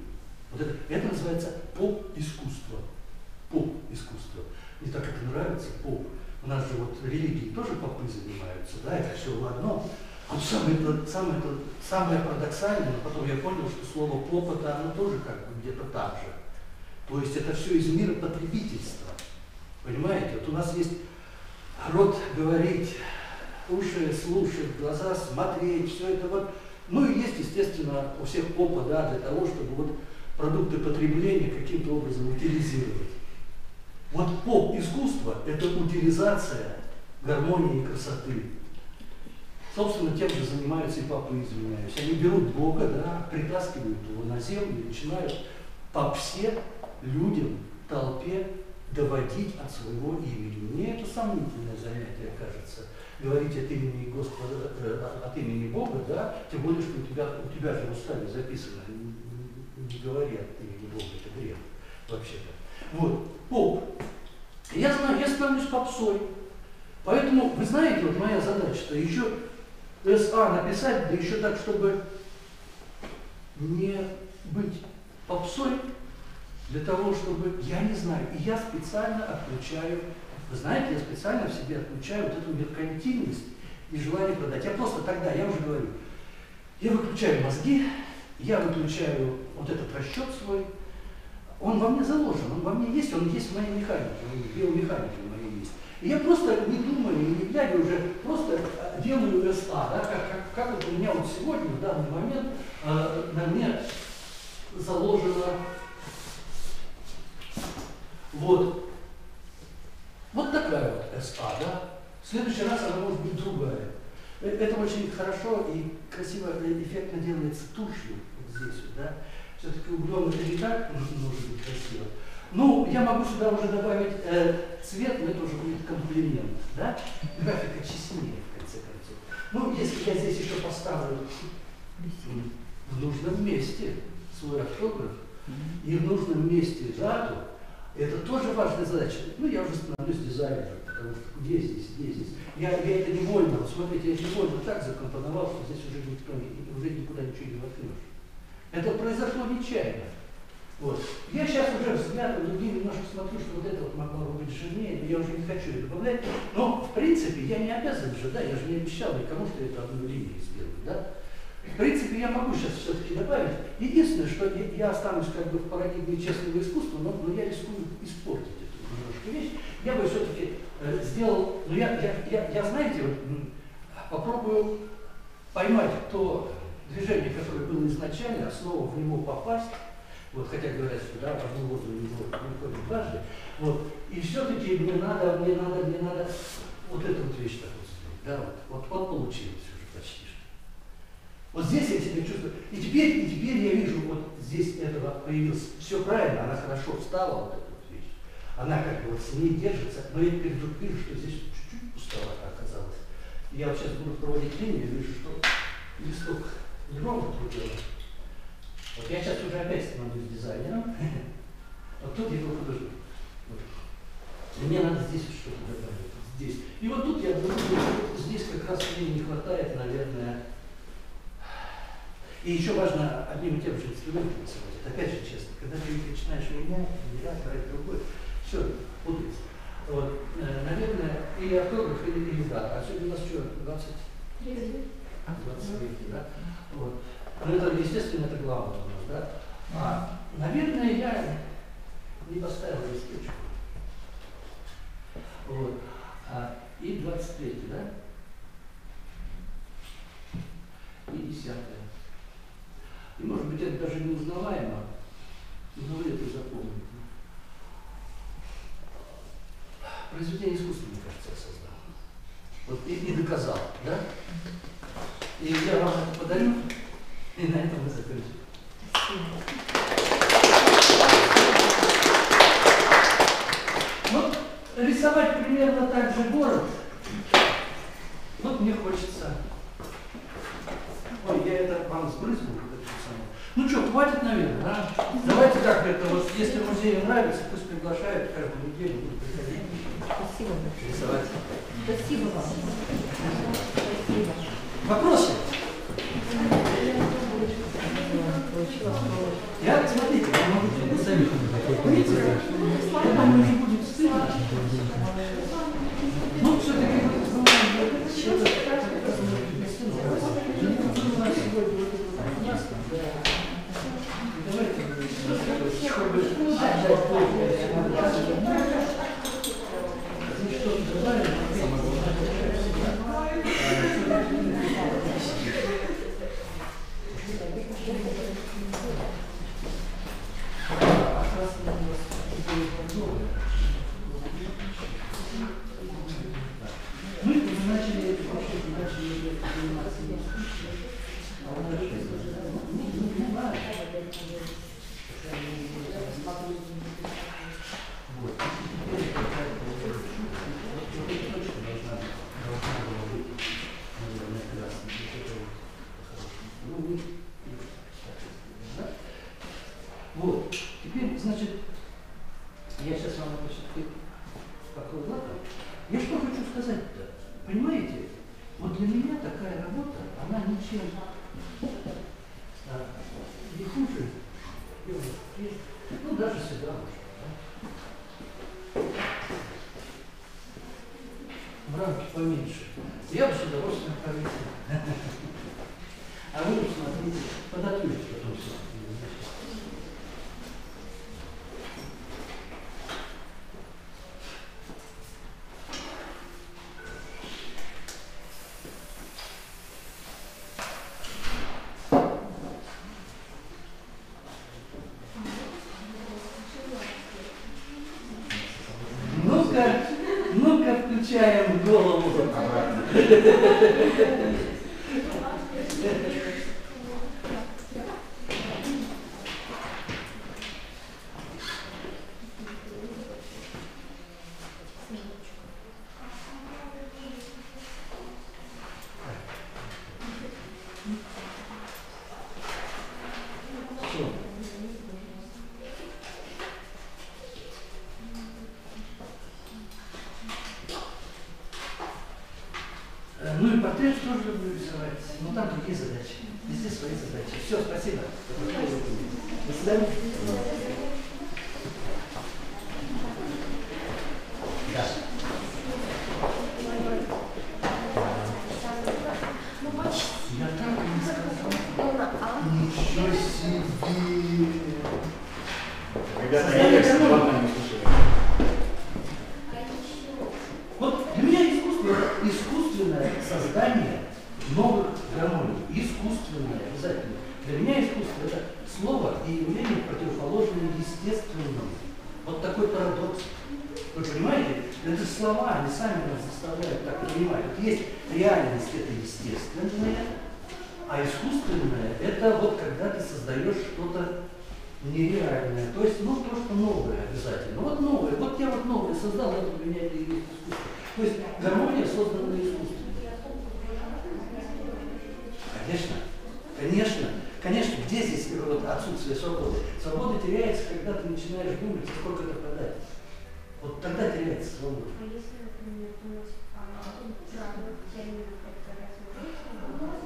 Вот это называется поп-искусство. Поп-искусство. Мне так это нравится, поп. У нас же вот религии тоже попы занимаются, да, это все в одном. Вот самое парадоксальное, но потом я понял, что слово поп-то оно тоже как бы где-то там же. То есть это все из мира потребительства. Понимаете? Вот у нас есть рот говорить, уши слушать, глаза смотреть, все это вот. Ну и есть, естественно, у всех опыт, да, для того, чтобы вот продукты потребления каким-то образом утилизировать. Вот поп-искусство – это утилизация гармонии и красоты. Собственно, тем же занимаются и попы, извиняюсь. Они берут Бога, да, притаскивают его на землю и начинают по всем людям, толпе доводить от своего имени. Мне это сомнительное занятие, кажется. Говорить от имени Господа, от имени Бога, да, тем более, что у тебя же в уставе записано, не говори от имени Бога, это грех вообще-то. Вот, поп. Я знаю, я становлюсь попсой. Поэтому, вы знаете, вот моя задача-то еще СА написать, да еще так, чтобы не быть попсой, для того, чтобы, я не знаю, и я специально отключаю, вы знаете, я специально в себе отключаю вот эту меркантильность и желание продать. Я просто тогда, я уже говорю, я выключаю мозги, я выключаю вот этот расчет свой, он во мне заложен, он во мне есть, он есть в моей механике, в биомеханике в моей есть. И я просто не думаю, не глядя уже, просто делаю СА, да, как это у меня вот сегодня, в данный момент, на мне заложено. Вот. Вот такая вот СА, да? В следующий раз она может быть другая. Это очень хорошо и красиво, эффектно делается тушью вот здесь, вот, да? Все-таки углем это не так может быть красиво. Ну, я могу сюда уже добавить цвет, но это уже будет комплимент, да? Графика честнее, в конце концов. Ну, если я здесь еще поставлю в нужном месте свой автограф, и в нужном месте дату, это тоже важная задача. Ну, я уже становлюсь дизайнером, потому что где здесь, где здесь. Я это невольно, вот смотрите, я невольно так закомпоновал, что здесь уже, никуда ничего не воткнешь. Это произошло нечаянно. Вот. Я сейчас уже взглядом другим немножко смотрю, что вот это вот могло быть жирнее, но я уже не хочу это добавлять. Но, в принципе, я не обязан же, да, я же не обещал никому, что это одну линию сделаю, да. В принципе, я могу сейчас все-таки добавить. Единственное, что я останусь как бы в парадигме честного искусства, но я рискую испортить эту немножко вещь. Я бы все-таки сделал, ну я знаете, попробую поймать то движение, которое было изначально, снова в него попасть. Вот, хотя говорят, что да, в одну воду не выходит дважды. Вот. И все-таки мне надо вот эту вот вещь такую сделать. Да, вот получилось уже почти что. Вот здесь я себя чувствую. И теперь я вижу, вот здесь этого появилось. Все правильно, она хорошо встала, вот эта вот вещь. Она как бы вот с ней держится, но я теперь вдруг вижу, что здесь чуть-чуть пустого оказалось. И я вот сейчас буду проводить линию, вижу, что листок не ровно трудно. Вот я сейчас уже опять становлюсь дизайнером. Вот тут я его художник. Мне надо здесь что-то добавить. Здесь. И вот тут я думаю, что здесь как раз мне не хватает, наверное. И еще важно одним и тем же инструментом сегодня. Опять же, честно, когда ты начинаешь менять, другой, все, путается. Вот. Наверное, или автограф, или да. А сегодня у нас что, 20? 30. 20 веки, да? Вот. Но это, естественно, это главное у нас, да? Наверное, я не поставил листочку. Вот. И 23, да? И 10. И, может быть, это даже неузнаваемо, но вы это запомните. Произведение искусства, мне кажется, я создал. Вот и доказал, да? И я вам это подарю, и на этом мы закончим. Вот рисовать примерно так же город, вот мне хочется. Ой, я это вам сбрызгну. Ну что, хватит, наверное, да? Давайте так, это вот, если музею нравится, пусть приглашают, каждую неделю будут приходить. Спасибо большое. Рисовать. Спасибо вам. Спасибо. Вопросы? Я, смотрите, я могу сами что-то такое. Видите, там уже будет стыдно. Ну, все-таки вот, А искусственное – это вот когда ты создаешь что-то нереальное. То есть, ну, то, что новое обязательно. Вот новое. Вот я вот новое создал, вот у меня это и есть искусство. То есть гармония создана искусством. Конечно. Конечно. Конечно, где здесь вот отсутствие свободы? Свобода теряется, когда ты начинаешь думать, сколько это продать. Вот тогда теряется свобода. А если, например, думать о...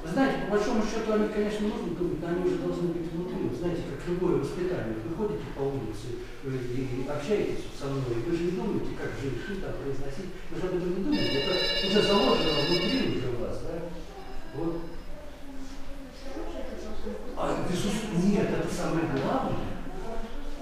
Знаете, по большому счету, они, конечно, нужно думать, но они уже должны быть внутри. Знаете, как любое воспитание. Вы ходите по улице и общаетесь со мной, вы же не думаете, как жить, что там произносить. Вы же об этом не думаете. Это уже заложено внутри уже у вас, да? Вот. А, нет, это самое главное.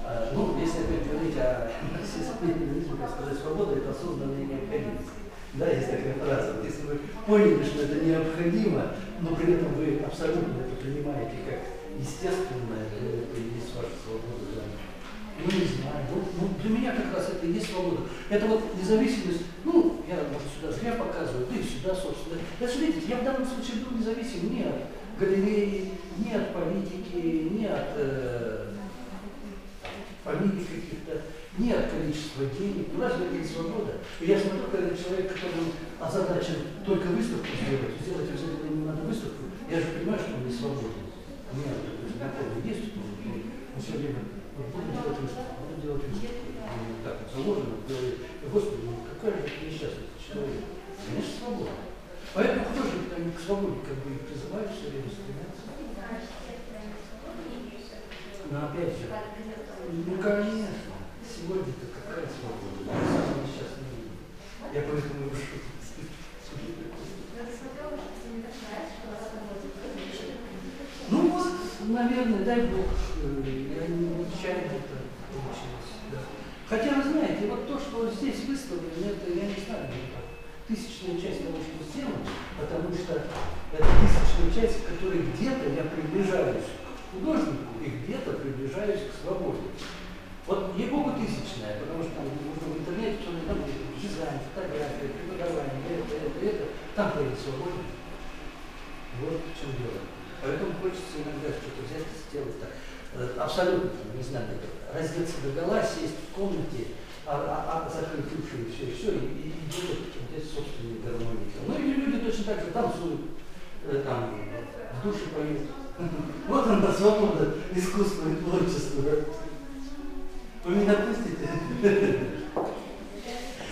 А, ну, если опять говорить о системе, так сказать, свобода, это осознанная необходимость. Да, есть такая фраза. Вот если вы поняли, что это необходимо, но при этом вы абсолютно это принимаете как естественное, это и есть ваша свобода. Да. Ну, не знаю. Вот, ну, для меня как раз это и есть свобода. Это вот независимость. Ну, я, может, сюда зря показываю, да и сюда, собственно. Даже видите, я в данном случае был независим не от галереи, не от политики, не от фамилий каких-то, не от количества денег. У нас есть свобода. И я смотрю, когда человек, который озадачен только выставку сделать обязательно не надо выставку, я же понимаю, что он не свободен. У меня знакомый есть, он все время делает выставку, он делает выставку. Так вот заложено, говорит, господи, ну какая же несчастный человек. Конечно, свобода. Поэтому художники они к свободе как бы призывают все время стремятся. Но опять же, ну конечно, сегодня-то какая свобода, мы сейчас не видим. Я поэтому ушу. Ну вот, наверное, дай бог, я не чайно это получилось. Да. Хотя, вы знаете, вот то, что здесь выставлено, это я не знаю, тысячная часть того, что сделано, потому что это тысячная часть, в которой где-то я приближаюсь к художнику и где-то приближаюсь к свободе. Вот ей-богу тысячная, потому что там, в интернете что-то там дизайн, фотография, преподавание, это, там появится свобода. Вот в чем дело. Поэтому хочется иногда что-то взять и сделать так. Абсолютно, не знаю, раздеться догола, сесть в комнате, закрыть уши и все, и делать здесь собственные гармонии. Ну и люди точно так же танцуют, там, в душе поют. Вот она, свобода искусства и творчества. Вы меня допустите?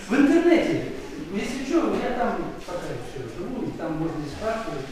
В интернете, если что, я там пока еще живу, и там можно и спрашивать.